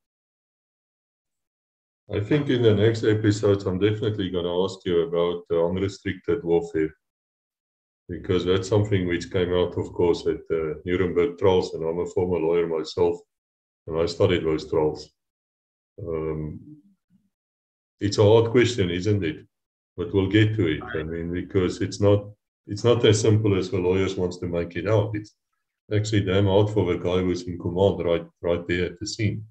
I think in the next episodes, I'm definitely going to ask you about unrestricted warfare, because that's something which came out, of course, at the uh, Nuremberg trials, and I'm a former lawyer myself, and I studied those trials. Um, it's a hard question, isn't it? But we'll get to it. I mean, because it's not, it's not as simple as the lawyers wants to make it out. It's actually damn hard for the guy who's in command right, right there at the scene.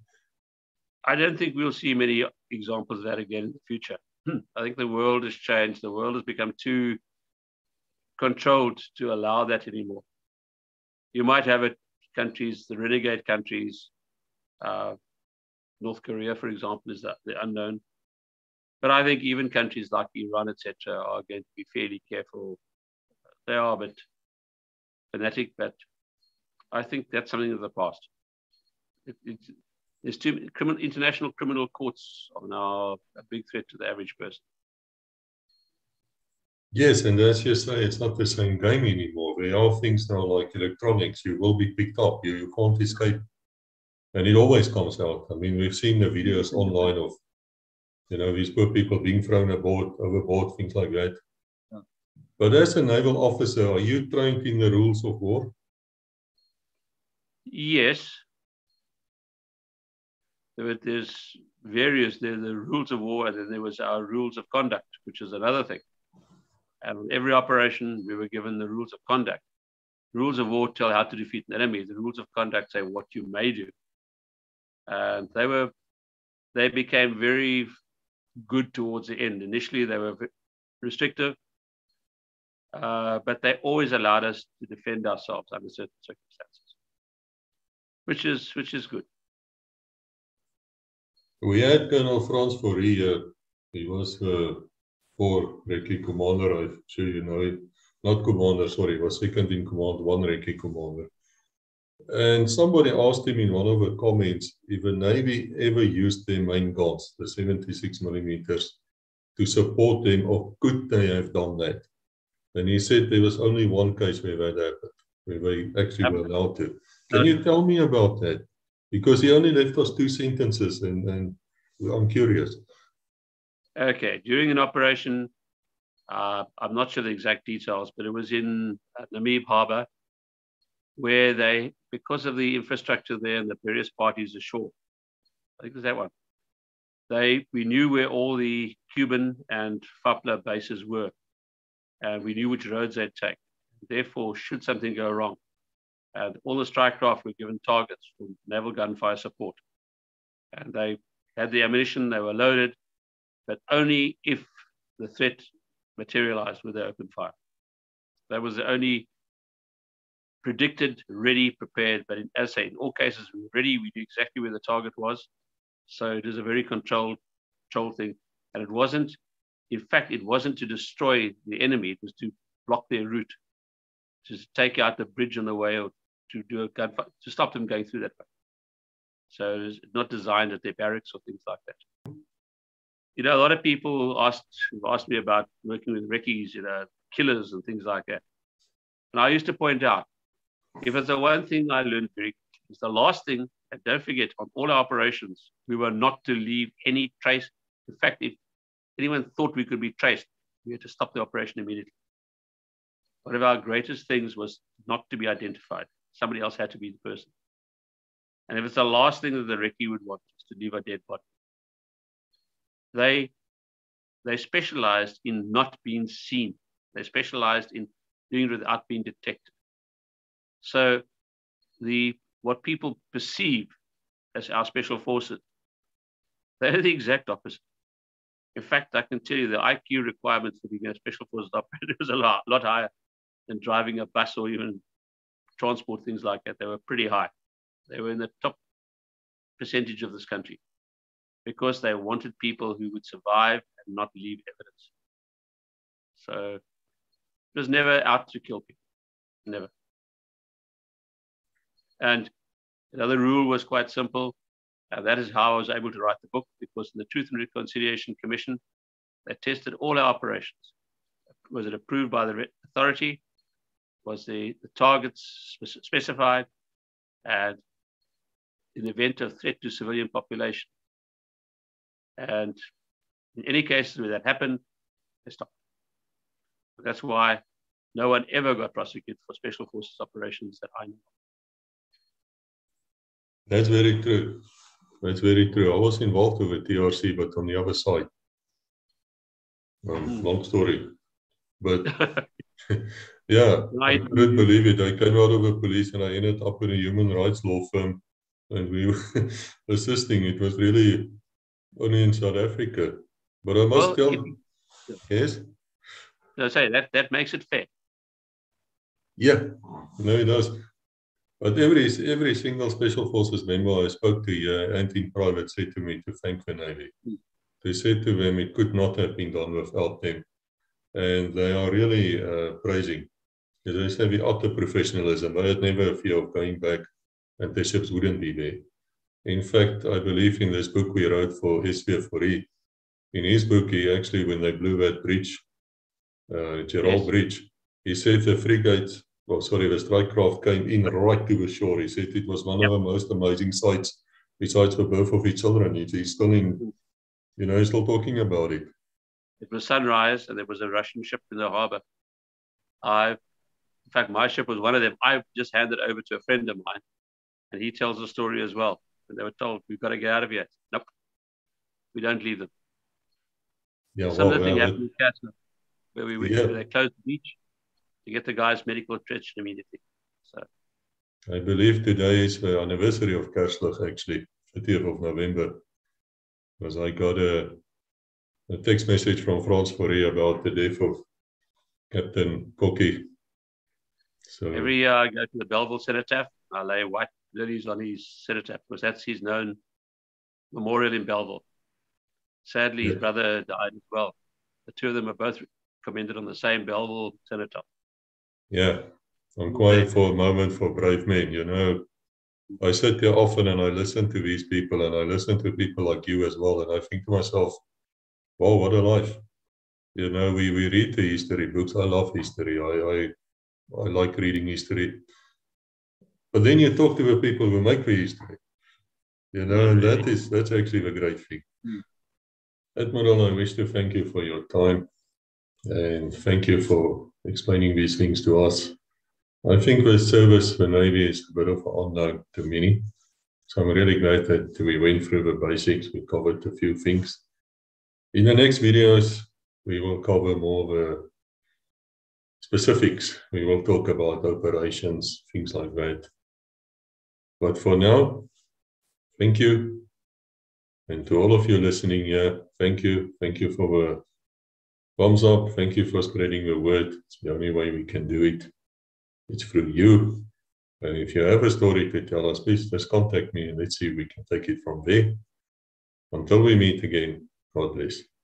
I don't think we'll see many examples of that again in the future. I think the world has changed. The world has become too controlled to allow that anymore. You might have it, countries, the renegade countries, uh, North Korea, for example, is that the unknown. But I think even countries like Iran, et cetera, are going to be fairly careful. They are a bit fanatic, but I think that's something of the past. It, it's, there's two criminal, international criminal courts are now a big threat to the average person. Yes, and as you say, it's not the same game anymore. There are things now like electronics. You will be picked up. You, you can't escape. And it always comes out. I mean, we've seen the videos online of, you know, these poor people being thrown aboard, overboard, things like that. Yeah. But as a naval officer, are you trained in the rules of war? Yes. But there's various, there are the rules of war, and then there was our rules of conduct, which is another thing. And with every operation, we were given the rules of conduct. Rules of war tell how to defeat an enemy. The rules of conduct say what you may do. And they were, they became very good towards the end. Initially, they were restrictive, uh, but they always allowed us to defend ourselves under certain circumstances, which is which is good. We had Colonel Frans Fourie here. He was the uh... Or recce commander, I'm sure you know it. Not commander, sorry, was second in command, one recce commander. And somebody asked him in one of the comments if the Navy ever used their main guns, the seventy-six millimeters, to support them, or could they have done that? And he said there was only one case where that happened, where they actually were allowed to. Can you tell me about that? Because he only left us two sentences, and, and I'm curious. Okay, during an operation, uh, I'm not sure the exact details, but it was in Namib Harbour, where they, because of the infrastructure there and the various parties ashore, I think it was that one, they, we knew where all the Cuban and FAPLA bases were, and we knew which roads they'd take. Therefore, should something go wrong, and all the Strikecroft were given targets for naval gunfire support, and they had the ammunition, they were loaded, but only if the threat materialized with their open fire. That was the only predicted, ready, prepared. But in, as I say, in all cases, we were ready. We knew exactly where the target was. So it is a very controlled, controlled thing. And it wasn't, in fact, it wasn't to destroy the enemy. It was to block their route, to take out the bridge on the way, or to do a gunfight, to stop them going through that way. So it was not designed at their barracks or things like that. You know, a lot of people asked asked me about working with recce's, you know, killers and things like that. And I used to point out, if it's the one thing I learned very quickly, it's the last thing, and don't forget, on all our operations, we were not to leave any trace. In fact, if anyone thought we could be traced, we had to stop the operation immediately. One of our greatest things was not to be identified. Somebody else had to be the person. And if it's the last thing that the recce would want, is to leave a dead body. They, they specialized in not being seen. They specialized in doing it without being detected. So the, what people perceive as our special forces, they're the exact opposite. In fact, I can tell you the I Q requirements for being a special forces operator was a lot, lot higher than driving a bus or even transport, things like that. They were pretty high. They were in the top percentage of this country because they wanted people who would survive and not leave evidence. So it was never out to kill people, never. And another rule was quite simple. And that is how I was able to write the book, because in the Truth and Reconciliation Commission, they tested all our operations. Was it approved by the authority? Was the, the targets specified? And in the event of threat to civilian population. And in any cases where that happened, they stopped. That's why no one ever got prosecuted for special forces operations that I know of. That's very true. That's very true. I was involved with T R C, but on the other side. Um, mm. Long story. But yeah, right. I couldn't believe it. I came out of the police and I ended up in a human rights law firm, and we were assisting. It was really only in South Africa. But I must well, tell you, yes? No, sorry, that, that makes it fair. Yeah, no, it does. But every, every single Special Forces member I spoke to, uh, anti-private, said to me to thank the Navy. Mm. They said to them it could not have been done without them. And they are really uh, praising. They say we utter professionalism. They had never a fear of going back, and their ships wouldn't be there. In fact, I believe in this book we wrote for S V four E, in his book, he actually, when they blew that bridge, uh, Gerald yes. Bridge, he said the frigates, well, sorry, the Strikecroft came in right to the shore. He said it was one yep. of the most amazing sights, besides for both of his children. He's still in, you know, he's still talking about it. It was sunrise, and there was a Russian ship in the harbor. I, in fact, my ship was one of them. I just handed over to a friend of mine, and he tells the story as well. And they were told, we've got to get out of here. Nope, we don't leave them. Yeah, Similar well, thing uh, happened in Castle, where we went yeah. to the closed beach. To get the guy's medical attention immediately. So, I believe today is the anniversary of Kerslach, actually, thirtieth of November. Because I got a, a text message from Frans Fourier about the death of Captain Cocky. So every year I go to the Belleville Cenotaph. I lay white lilies on his cenotaph because that's his known memorial in Belleville. Sadly, yeah. his brother died as well. The two of them are both commended on the same Belleville Cenotaph. Yeah, I'm quiet for a moment for brave men, you know. I sit here often and I listen to these people, and I listen to people like you as well, and I think to myself, wow, what a life. You know, we, we read the history books. I love history. I, I, I like reading history. But then you talk to the people who make the history, you know, and that is, that's actually the great thing. Mm. Admiral, I wish to thank you for your time, and thank you for explaining these things to us. I think the service, the Navy, is a bit of an unknown to many. So I'm really glad that we went through the basics. We covered a few things. In the next videos, we will cover more of the specifics. We will talk about operations, things like that. But for now, thank you. And to all of you listening here, thank you. Thank you for the thumbs up. Thank you for spreading the word. It's the only way we can do it. It's through you. And if you have a story to tell us, please just contact me and let's see if we can take it from there. Until we meet again, God bless.